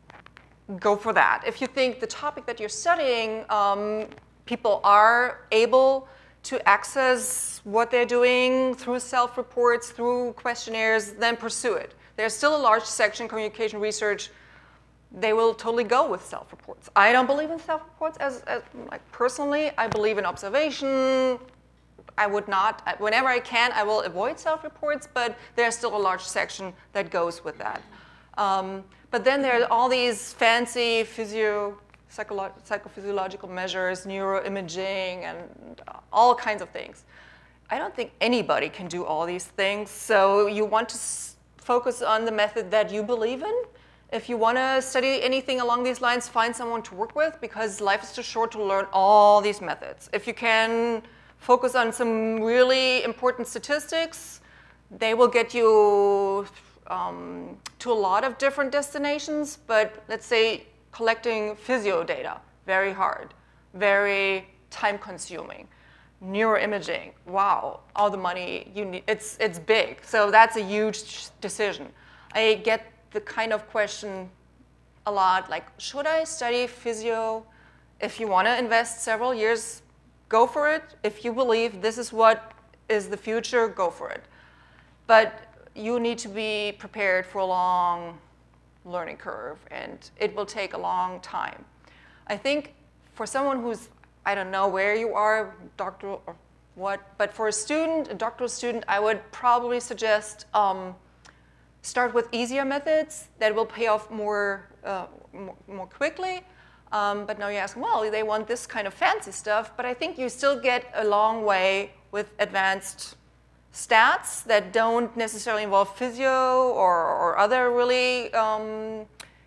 go for that. If you think the topic that you're studying, um, people are able to access what they're doing through self-reports, through questionnaires, then pursue it. There's still a large section, communication research, they will totally go with self-reports. I don't believe in self-reports as, as like personally. I believe in observation. I would not, whenever I can, I will avoid self-reports, but there's still a large section that goes with that. Um, but then there are all these fancy physio, psycholo psychophysiological measures, neuroimaging, and all kinds of things. I don't think anybody can do all these things, so you want to s focus on the method that you believe in. If you want to study anything along these lines, find someone to work with, because life is too short to learn all these methods. If you can focus on some really important statistics, they will get you um, to a lot of different destinations, but let's say collecting physio data, very hard, very time-consuming. Neuroimaging, wow, all the money you need, it's, it's big, so that's a huge decision. I get the kind of question a lot, like, should I study physio? If you want to invest several years, go for it. If you believe this is what is the future, go for it. But you need to be prepared for a long learning curve, and it will take a long time. I think for someone who's, I don't know where you are, doctoral or what, but for a student, a doctoral student, I would probably suggest um, start with easier methods that will pay off more, uh, more, more quickly. Um, but now you ask, well, they want this kind of fancy stuff, but I think you still get a long way with advanced stats that don't necessarily involve physio or, or other really um,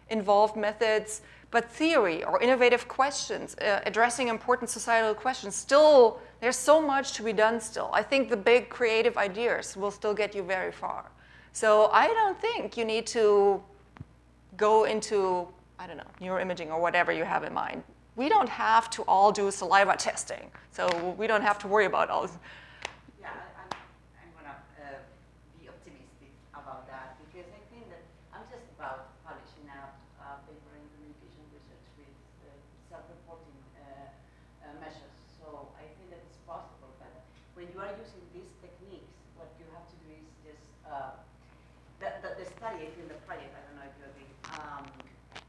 involved methods. But theory or innovative questions, uh, addressing important societal questions, still, there's so much to be done still. I think the big creative ideas will still get you very far. So I don't think you need to go into, I don't know, neuroimaging or whatever you have in mind. We don't have to all do saliva testing, so we don't have to worry about all this. Yeah, I'm, I'm going to uh, be optimistic about that, because I think that I'm just about publishing a uh, paper in communication research with uh, self-reporting uh, uh, measures. So I think that it's possible, but when you are using these techniques, what you have to do is just uh, The, the, the study in the project, I don't know if you agree, um,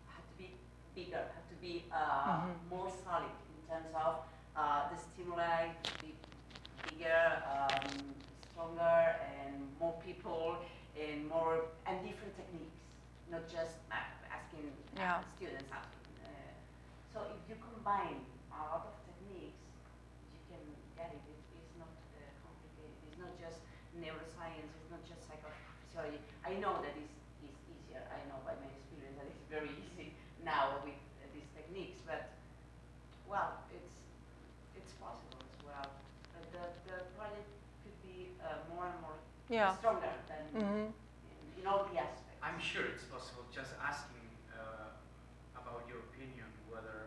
had to be bigger, had to be uh, mm-hmm. more solid in terms of uh, the stimuli, be bigger, um, stronger, and more people, and more and different techniques, not just asking yeah. students something. Uh, so if you combine a lot of techniques, you can get it. It it's not uh, complicated. It's not just neuroscience. It's not just psychology. So I know that it's, it's easier. I know by my experience that it's very easy now with uh, these techniques. But well, it's it's possible as well. But the, the project could be uh, more and more yeah. stronger than mm-hmm. in, in all the aspects. I'm sure it's possible. Just asking uh, about your opinion whether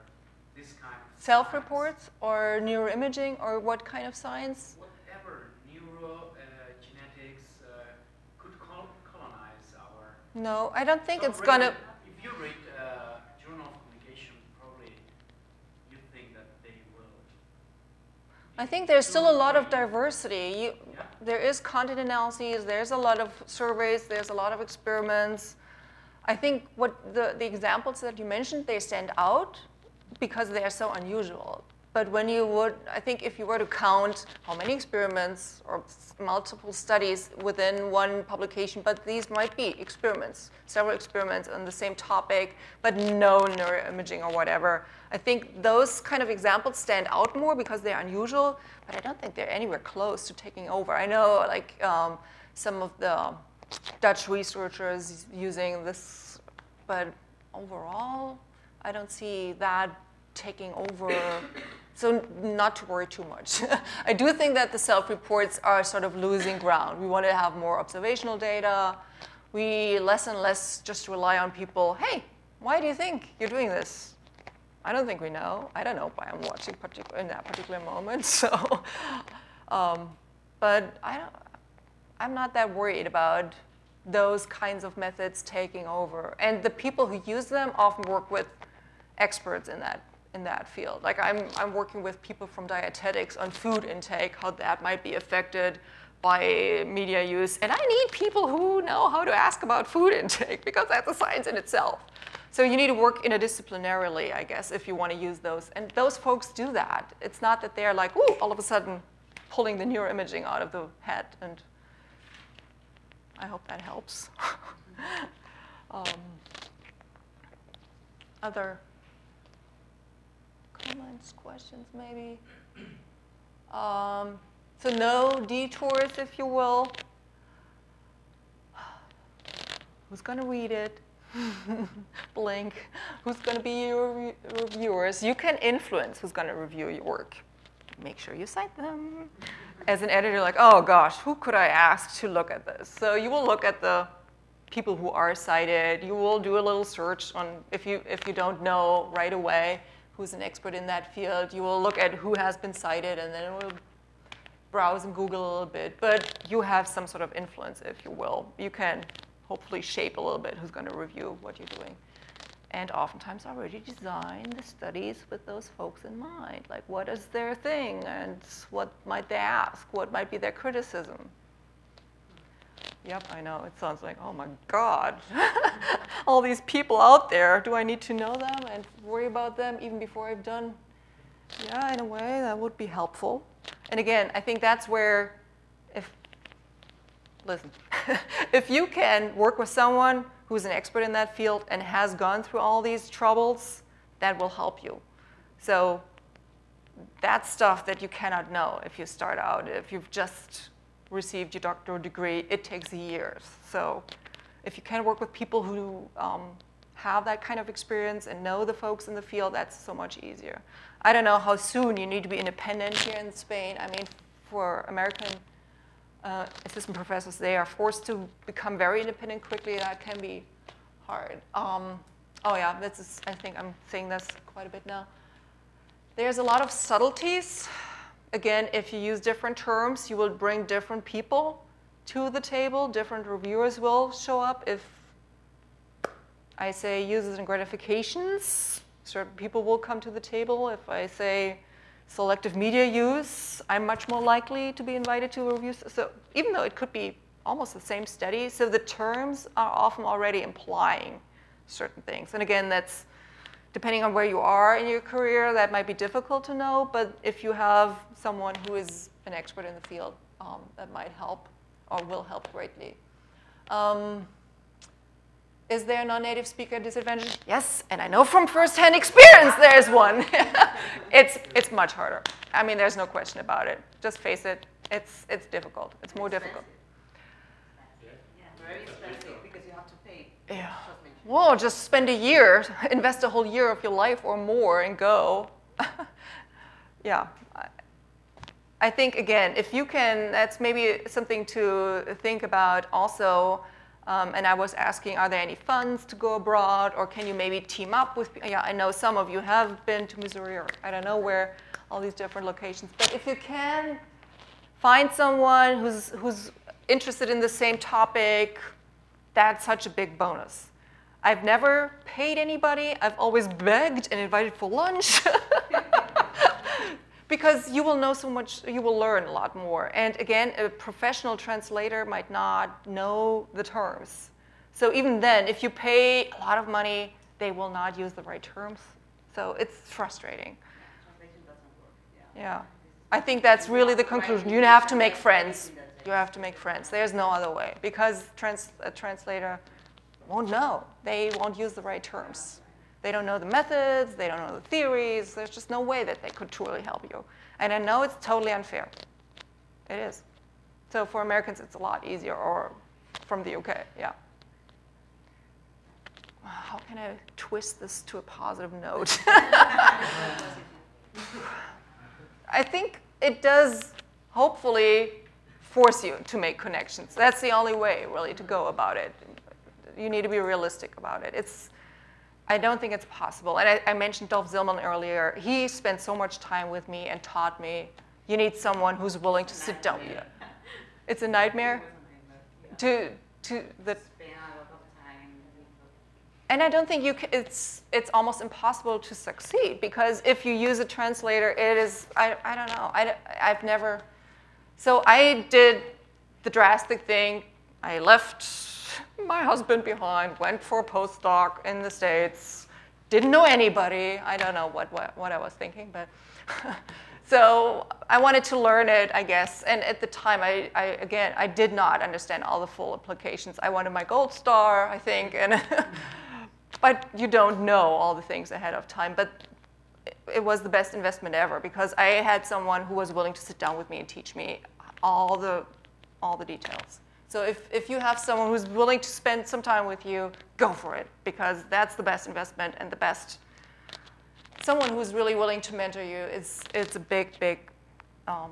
this kind of self-reports or neuroimaging or what kind of science? Whatever neuro. No, I don't think so it's going to... If you read uh, Journal of Communication, probably you think that they will... I think there's still a lot of diversity. You, yeah. There is content analyses, there's a lot of surveys, there's a lot of experiments. I think what the, the examples that you mentioned, they stand out because they are so unusual. But when you would, I think if you were to count how many experiments or multiple studies within one publication, but these might be experiments, several experiments on the same topic, but no neuroimaging or whatever. I think those kind of examples stand out more because they're unusual, but I don't think they're anywhere close to taking over. I know like um, some of the Dutch researchers using this, but overall, I don't see that taking over. So not to worry too much. I do think that the self-reports are sort of losing ground. We want to have more observational data. We less and less just rely on people, hey, why do you think you're doing this? I don't think we know. I don't know why I'm watching in that particular moment. So, um, but I don't, I'm not that worried about those kinds of methods taking over. And the people who use them often work with experts in that, in that field. Like I'm, I'm working with people from dietetics on food intake, how that might be affected by media use. And I need people who know how to ask about food intake, because that's a science in itself. So you need to work interdisciplinarily, I guess, if you want to use those. And those folks do that. It's not that they're like, ooh, all of a sudden pulling the neuroimaging out of the head. And I hope that helps. um, other comments, questions, maybe? Um, so no detours, if you will. Who's going to read it? Blink. Who's going to be your re reviewers? You can influence who's going to review your work. Make sure you cite them. As an editor, like, oh gosh, who could I ask to look at this? So you will look at the people who are cited. You will do a little search on, if you, if you don't know right away who's an expert in that field, you will look at who has been cited, and then it will browse and Google a little bit. But you have some sort of influence, if you will. You can hopefully shape a little bit who's going to review what you're doing. And oftentimes I already design the studies with those folks in mind. Like, what is their thing, and what might they ask? What might be their criticism? Yep, I know. It sounds like, oh my God, all these people out there. Do I need to know them and worry about them even before I've done? Yeah, in a way, that would be helpful. And again, I think that's where, if, listen, if you can work with someone who's an expert in that field and has gone through all these troubles, that will help you. So that's stuff that you cannot know if you start out. If you've just received your doctoral degree, it takes years. So if you can work with people who um, have that kind of experience and know the folks in the field, that's so much easier. I don't know how soon you need to be independent here in Spain. I mean, for American Uh, assistant professors, they are forced to become very independent quickly. That can be hard. Um, oh yeah, this is, I think I'm saying this quite a bit now. There's a lot of subtleties. Again, if you use different terms, you will bring different people to the table. Different reviewers will show up. If I say uses and gratifications, certain people will come to the table. If I say selective media use, I'm much more likely to be invited to a review. So even though it could be almost the same study, so the terms are often already implying certain things. And again, that's depending on where you are in your career, that might be difficult to know. But if you have someone who is an expert in the field, um, that might help or will help greatly. Um, Is there a non-native speaker disadvantage? Yes, and I know from first-hand experience there is one. it's, it's much harder. I mean, there's no question about it. Just face it, it's, it's difficult. It's more difficult. Yeah. Very expensive, because you have to pay. Yeah. Well, just spend a year, invest a whole year of your life or more and go. Yeah. I think, again, if you can, that's maybe something to think about also. Um, and I was asking, are there any funds to go abroad, or can you maybe team up with, yeah, I know some of you have been to Missouri, or I don't know where, all these different locations. But if you can find someone who's, who's interested in the same topic, that's such a big bonus. I've never paid anybody. I've always begged and invited for lunch. Because you will know so much, you will learn a lot more. And again, a professional translator might not know the terms. So even then, if you pay a lot of money, they will not use the right terms. So it's frustrating. Translation doesn't work. Yeah. Yeah. I think that's really the conclusion. You have to make friends. You have to make friends. There's no other way. Because trans a translator won't know. They won't use the right terms. They don't know the methods, they don't know the theories. There's just no way that they could truly help you. And I know it's totally unfair. It is. So for Americans, it's a lot easier, or from the U K, yeah. How can I twist this to a positive note? I think it does hopefully force you to make connections. That's the only way, really, to go about it. You need to be realistic about it. It's, I don't think it's possible. And I, I mentioned Dolf Zillmann earlier. He spent so much time with me and taught me, you need someone who's willing to sit down. It's a nightmare, it's a nightmare. Yeah. to to the span of time. And I don't think you can, it's it's almost impossible to succeed, because if you use a translator, it is I I don't know I I've never. So I did the drastic thing. I left my husband behind, went for a postdoc in the States, didn't know anybody. I don't know what what, what I was thinking, but. So I wanted to learn it, I guess. And at the time, I, I again, I did not understand all the full applications. I wanted my gold star, I think. And but you don't know all the things ahead of time. But it, it was the best investment ever, because I had someone who was willing to sit down with me and teach me all the, all the details. So if, if you have someone who's willing to spend some time with you, go for it, because that's the best investment and the best. Someone who's really willing to mentor you is it's a big, big um,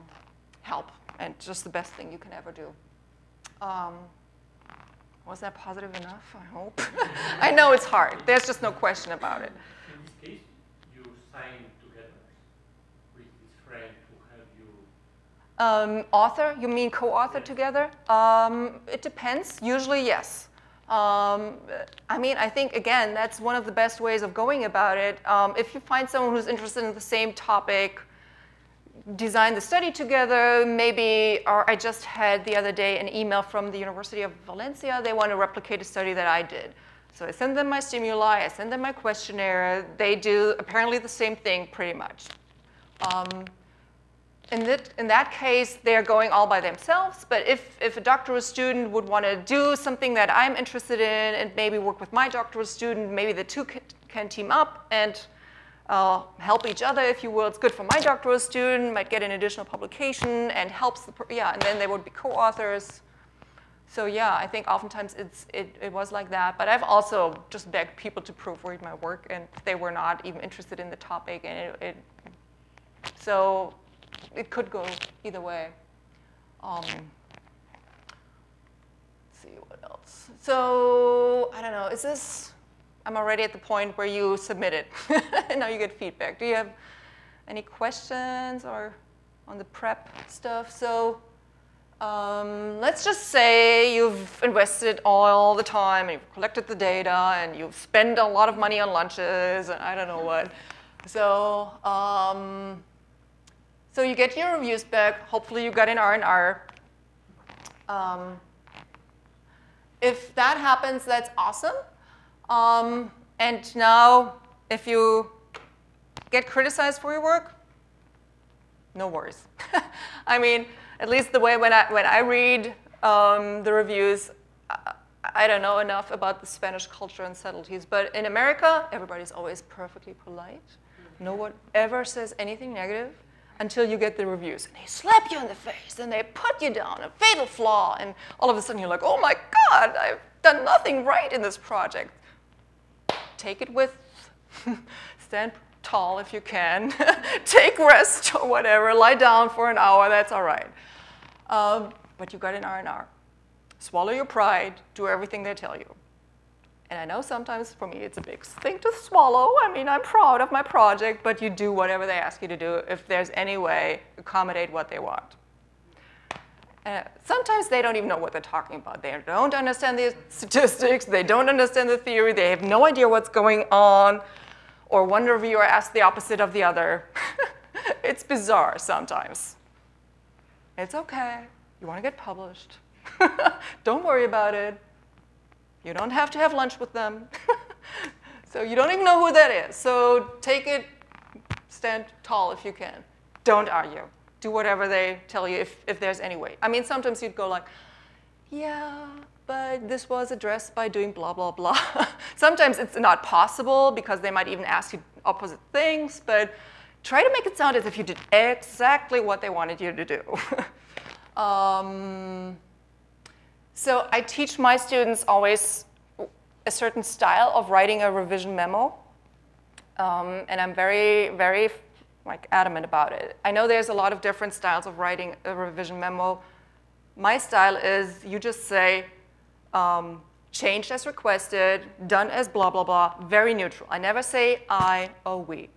help, and just the best thing you can ever do. Um, was that positive enough? I hope. I know it's hard. There's just no question about it. In this case, you signed together with this friend who have you. Um, author? You mean co-author yes. together? Um, it depends. Usually, yes. Um, I mean, I think, again, that's one of the best ways of going about it. Um, if you find someone who's interested in the same topic, design the study together, maybe, or I just had the other day an email from the University of Valencia. They want to replicate a study that I did. So I send them my stimuli, I send them my questionnaire. They do apparently the same thing pretty much. Um, In that, in that case, they're going all by themselves. But if, if a doctoral student would want to do something that I'm interested in and maybe work with my doctoral student, maybe the two can, can team up and uh, help each other, if you will. It's good for my doctoral student, might get an additional publication and helps the, yeah, and then they would be co-authors. So yeah, I think oftentimes it's, it, it was like that. But I've also just begged people to proofread my work, and they were not even interested in the topic. And it, it so. It could go either way. Um, let's see what else. So I don't know. Is this? I'm already at the point where you submit it, and now you get feedback. Do you have any questions or on the prep stuff? So um, let's just say you've invested all the time, and you've collected the data, and you've spent a lot of money on lunches, and I don't know what. So. Um, So you get your reviews back. Hopefully, you got an R and R. Um, if that happens, that's awesome. Um, and now, if you get criticized for your work, no worries. I mean, at least the way when I when I read um, the reviews, I, I don't know enough about the Spanish culture and subtleties. But in America, everybody's always perfectly polite. No one ever says anything negative. Until you get the reviews. And they slap you in the face, and they put you down, a fatal flaw. And all of a sudden, you're like, oh, my God, I've done nothing right in this project. Take it with, stand tall if you can. Take rest or whatever. Lie down for an hour. That's all right. Um, but you got an R and R. Swallow your pride. Do everything they tell you. And I know sometimes for me it's a big thing to swallow. I mean, I'm proud of my project, but you do whatever they ask you to do if there's any way to accommodate what they want. Uh, sometimes they don't even know what they're talking about. They don't understand the statistics. They don't understand the theory. They have no idea what's going on. Or one reviewer asks the opposite of the other. It's bizarre sometimes. It's OK. You want to get published. Don't worry about it. You don't have to have lunch with them. So you don't even know who that is. So take it, stand tall if you can. Don't argue. Do whatever they tell you if, if there's any way. I mean, sometimes you'd go like, yeah, but this was addressed by doing blah, blah, blah. Sometimes it's not possible because they might even ask you opposite things. But try to make it sound as if you did exactly what they wanted you to do. um, So I teach my students always a certain style of writing a revision memo. Um, and I'm very, very like, adamant about it. I know there's a lot of different styles of writing a revision memo. My style is you just say, um, changed as requested, done as blah, blah, blah, very neutral. I never say I or we.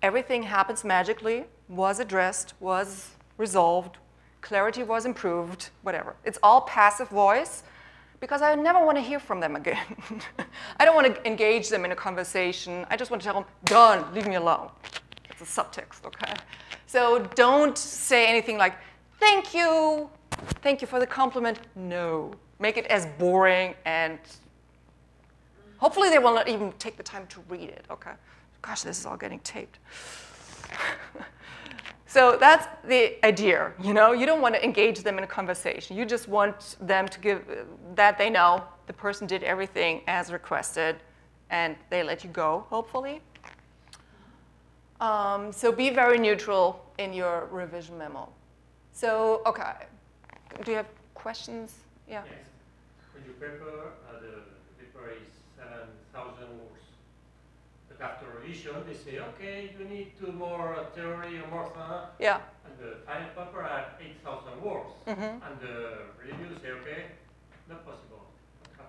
Everything happens magically, was addressed, was resolved, clarity was improved, whatever. It's all passive voice because I never want to hear from them again. I don't want to engage them in a conversation. I just want to tell them, done, leave me alone. That's a subtext, okay? So don't say anything like, thank you, thank you for the compliment. No, make it as boring, and hopefully they will not even take the time to read it, okay? Gosh, this is all getting taped. So that's the idea, you know? You don't want to engage them in a conversation. You just want them to give, that they know the person did everything as requested, and they let you go, hopefully. Um, so be very neutral in your revision memo. So, okay, do you have questions? Yeah? Yes. When you paper, uh, the paper is seven thousand words. But after revision, they say, okay, you need two more theory or more stuff. Yeah. And the final paper has eight thousand words. Mm-hmm. And the review say, okay, not possible. Okay.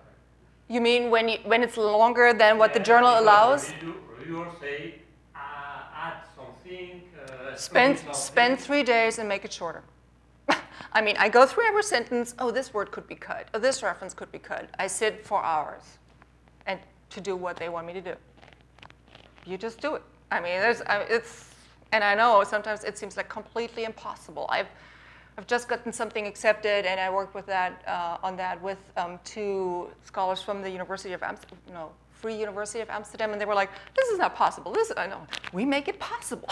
You mean when, you, when it's longer than what yeah, the journal allows? Review, reviewer say, add something, uh, spend, something. Spend three days and make it shorter. I mean, I go through every sentence, oh, this word could be cut, oh, this reference could be cut. I sit for hours and to do what they want me to do. You just do it. I mean, there's, I, it's, and I know sometimes it seems like completely impossible. I've, I've just gotten something accepted, and I worked with that, uh, on that with um, two scholars from the University of Amsterdam, no, Free University of Amsterdam, and they were like, this is not possible. This, I know, we make it possible.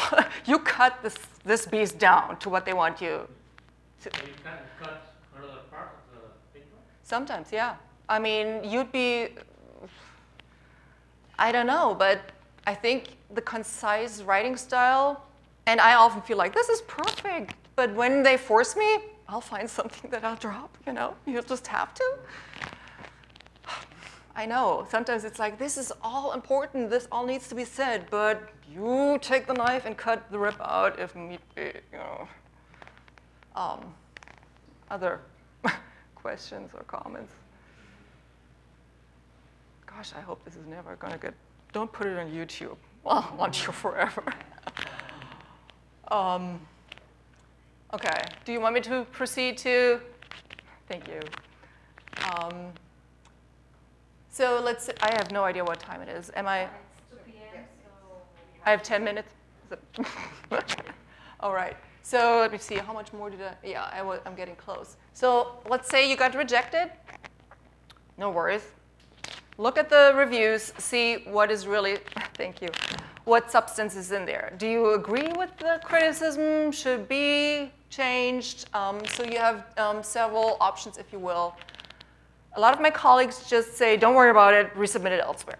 You cut this, this beast down to what they want you to. So you can cut another part of the paper? Sometimes, yeah. I mean, you'd be, I don't know, but I think the concise writing style, and I often feel like, this is perfect, but when they force me, I'll find something that I'll drop, you know? You'll just have to. I know, sometimes it's like, this is all important, this all needs to be said, but you take the knife and cut the rib out if need be, you know. Um, other questions or comments? Gosh, I hope this is never gonna get, don't put it on YouTube. Well, on YouTube forever. um, okay, do you want me to proceed to, thank you. Um, So let's see. I have no idea what time it is. Am I? It's two P M So I have ten minutes. All right. So let me see. How much more did I? Yeah, I was, I'm getting close. So let's say you got rejected. No worries. Look at the reviews. See what is really. Thank you. What substance is in there? Do you agree with the criticism? Should be changed. Um, so you have um, several options, if you will. A lot of my colleagues just say, don't worry about it, resubmit it elsewhere.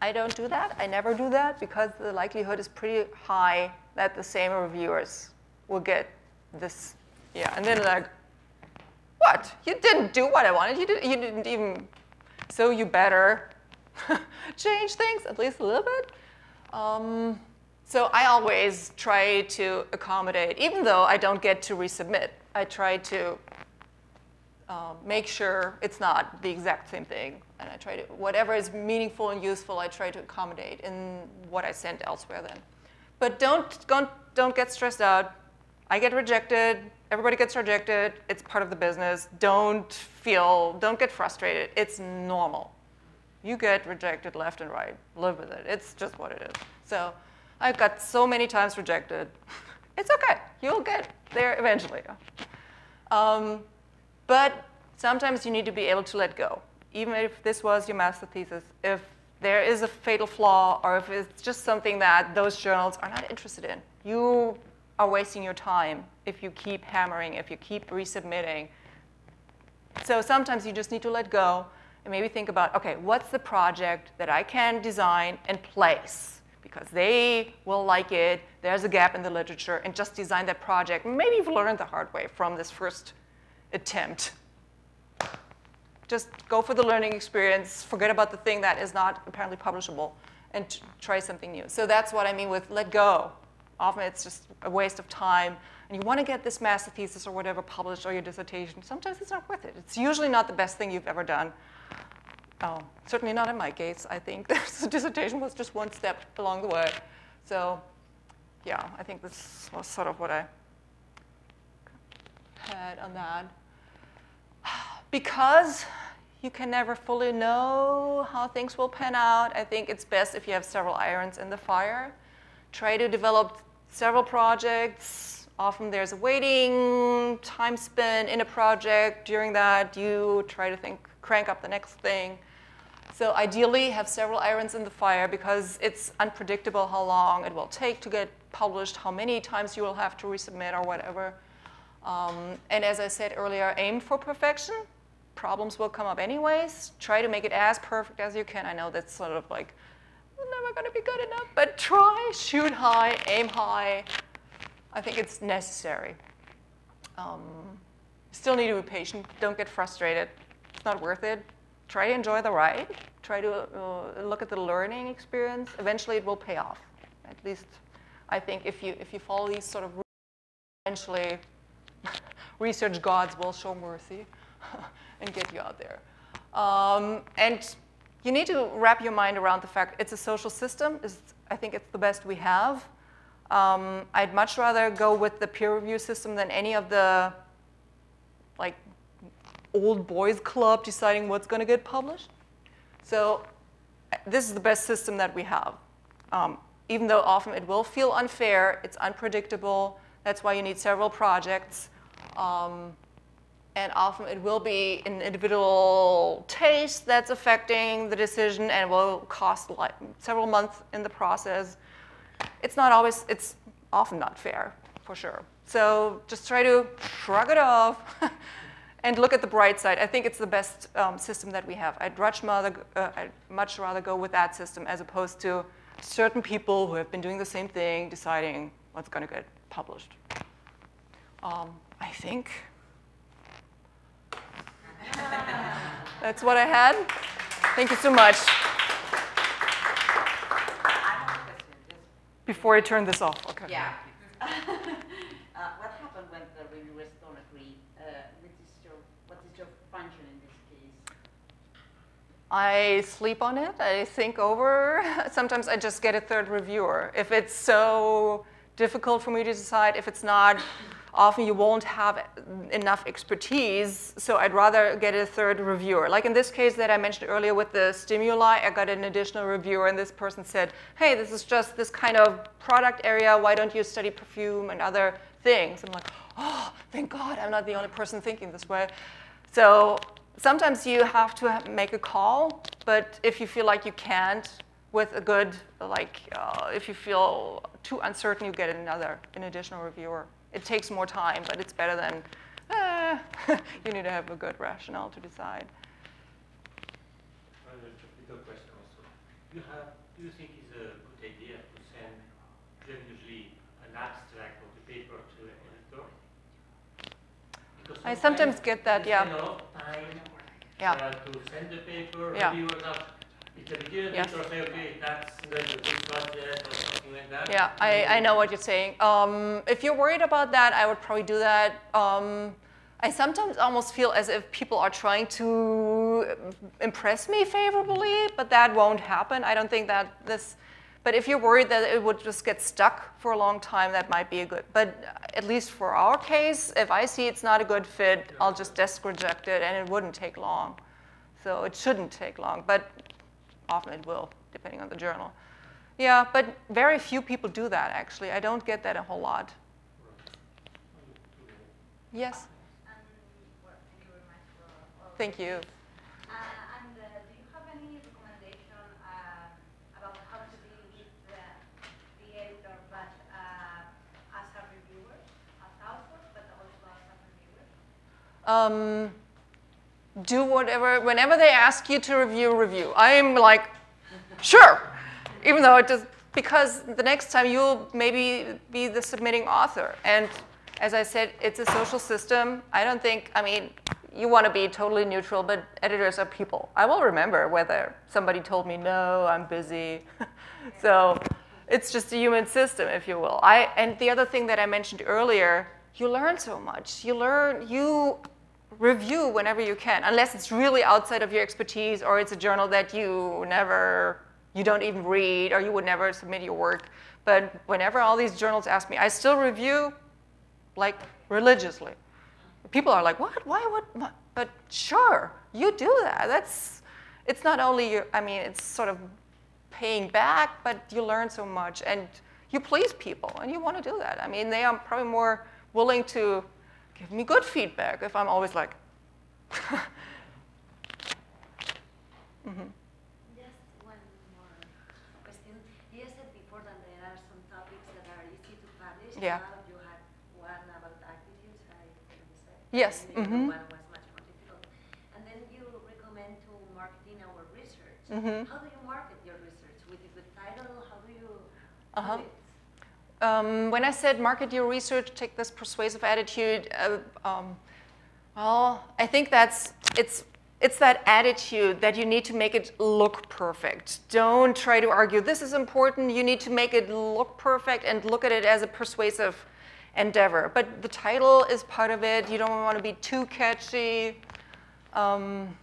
I don't do that. I never do that because the likelihood is pretty high that the same reviewers will get this. Yeah, and then like, what? You didn't do what I wanted. You, did, you didn't even. So you better change things at least a little bit. Um, so I always try to accommodate. Even though I don't get to resubmit, I try to Um, make sure it's not the exact same thing, and I try to, whatever is meaningful and useful, I try to accommodate in what I send elsewhere then. But don't, don't, don't get stressed out. I get rejected, everybody gets rejected, it's part of the business. Don't feel, don't get frustrated, it's normal. You get rejected left and right, live with it, it's just what it is. So I got so many times rejected, it's okay, you'll get there eventually. Um, But sometimes you need to be able to let go. Even if this was your master thesis, if there is a fatal flaw or if it's just something that those journals are not interested in, you are wasting your time if you keep hammering, if you keep resubmitting. So sometimes you just need to let go and maybe think about, okay, what's the project that I can design and place? Because they will like it, there's a gap in the literature, and just design that project. Maybe you've learned the hard way from this first attempt. Just go for the learning experience, forget about the thing that is not apparently publishable, and try something new. So that's what I mean with let go. Often it's just a waste of time, and you want to get this master thesis or whatever published or your dissertation. Sometimes it's not worth it. It's usually not the best thing you've ever done. Oh, certainly not in my case, I think. The dissertation was just one step along the way. So yeah, I think this was sort of what I had on that. Because you can never fully know how things will pan out. I think it's best if you have several irons in the fire. Try to develop several projects. Often there's a waiting time spent in a project. During that, you try to think, crank up the next thing. So ideally, have several irons in the fire, because it's unpredictable how long it will take to get published, how many times you will have to resubmit or whatever. Um, and as I said earlier, aim for perfection. Problems will come up anyways. Try to make it as perfect as you can. I know that's sort of like, never going to be good enough, but try, shoot high, aim high. I think it's necessary. Um, still need to be patient. Don't get frustrated. It's not worth it. Try to enjoy the ride. Try to uh, look at the learning experience. Eventually, it will pay off. At least, I think if you if you follow these sort of rules, eventually, research gods will show mercy and get you out there. Um, and you need to wrap your mind around the fact it's a social system. It's, I think it's the best we have. Um, I'd much rather go with the peer review system than any of the like old boys club deciding what's going to get published. So this is the best system that we have. Um, even though often it will feel unfair, it's unpredictable. That's why you need several projects. Um, and often it will be an individual taste that's affecting the decision and will cost like several months in the process. It's not always, it's often not fair, for sure. So just try to shrug it off and look at the bright side. I think it's the best um, system that we have. I'd much, rather, uh, I'd much rather go with that system as opposed to certain people who have been doing the same thing deciding what's going to get published. Um, I think that's what I had. Thank you so much. Before I turn this off, okay. Yeah. uh, what happened when the reviewers don't agree? Uh, what, is your, what is your function in this case? I sleep on it. I think over. Sometimes I just get a third reviewer. If it's so difficult for me to decide, if it's not, often you won't have enough expertise. So I'd rather get a third reviewer. Like in this case that I mentioned earlier with the stimuli, I got an additional reviewer, and this person said, hey, this is just this kind of product area. Why don't you study perfume and other things? I'm like, oh, thank God I'm not the only person thinking this way. So sometimes you have to make a call. But if you feel like you can't with a good, like uh, if you feel too uncertain, you get another, an additional reviewer. It takes more time, but it's better than, ah, you need to have a good rationale to decide. Another technical question also. Do you, have, do you think it's a good idea to send generally an abstract of the paper to an editor? Because I sometimes get that, yeah. Enough time yeah. Uh, to send the paper, yeah. Review or not. It's a beginning yes. Editor say, okay, that's the good project or something like that. Yeah, I, I know what you're saying. Um, if you're worried about that, I would probably do that. Um, I sometimes almost feel as if people are trying to impress me favorably, but that won't happen. I don't think that this, but if you're worried that it would just get stuck for a long time, that might be a good, but at least for our case, if I see it's not a good fit, yeah. I'll just desk reject it, and it wouldn't take long. So it shouldn't take long, but often it will, depending on the journal. Yeah, but very few people do that, actually. I don't get that a whole lot. Yes? Um, well, thank you very much for all of thank you. Uh, and uh, do you have any recommendation uh, about how to deal with uh, the editor, but uh, as a reviewer, as author, but also as a reviewer? Um, Do whatever, whenever they ask you to review, review. I am like, sure, even though it does, because the next time you'll maybe be the submitting author. And as I said, it's a social system. I don't think, I mean, you want to be totally neutral, but editors are people. I will remember whether somebody told me, no, I'm busy. So it's just a human system, if you will. I, and the other thing that I mentioned earlier, you learn so much. You learn, you review whenever you can, unless it's really outside of your expertise or it's a journal that you never, you don't even read or you would never submit your work. But whenever all these journals ask me, I still review like religiously. People are like, what? Why would, But sure, you do that. That's, it's not only, your, I mean, it's sort of paying back, but you learn so much and you please people and you want to do that. I mean, they are probably more willing to give me good feedback if I'm always like, mm-hmm. Yeah. You had one about attitudes, I think. Yes. And mm-hmm. One was much more difficult. And then you recommend to marketing our research. Mm-hmm. How do you market your research? With a good title? How do you uh-huh. do it? Um, when I said market your research, take this persuasive attitude, uh, um, well, I think that's, it's, it's that attitude that you need to make it look perfect. Don't try to argue, this is important, you need to make it look perfect and look at it as a persuasive endeavor. But the title is part of it, you don't want to be too catchy. Um,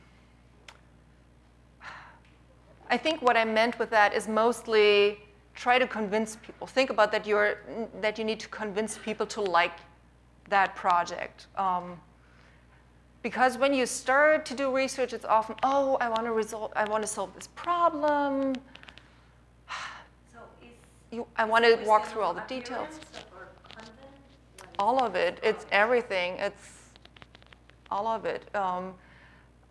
I think what I meant with that is mostly try to convince people. Think about that, you're, that you need to convince people to like that project. Um, Because when you start to do research, it's often, oh, I want to resolve, I want to solve this problem. So is you, I want to walk through all the details. All of it. It's everything. It's all of it. Um,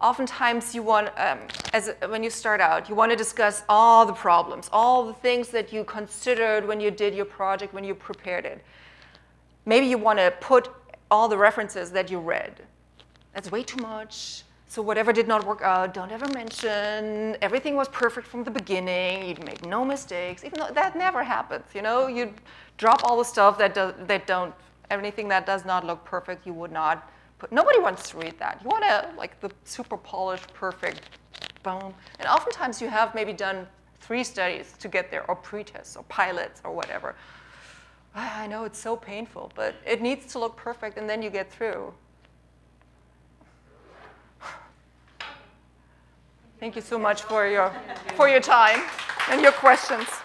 oftentimes, you want, um, as when you start out, you want to discuss all the problems, all the things that you considered when you did your project, when you prepared it. Maybe you want to put all the references that you read. That's way too much. So whatever did not work out, don't ever mention. Everything was perfect from the beginning. You'd make no mistakes. Even though that never happens, you know. You drop all the stuff that does, that don't, anything that does not look perfect. You would not put. Nobody wants to read that. You want to like the super polished, perfect, boom. And oftentimes you have maybe done three studies to get there, or pretests, or pilots, or whatever. I know it's so painful, but it needs to look perfect, and then you get through. Thank you so much for your, for your time and your questions.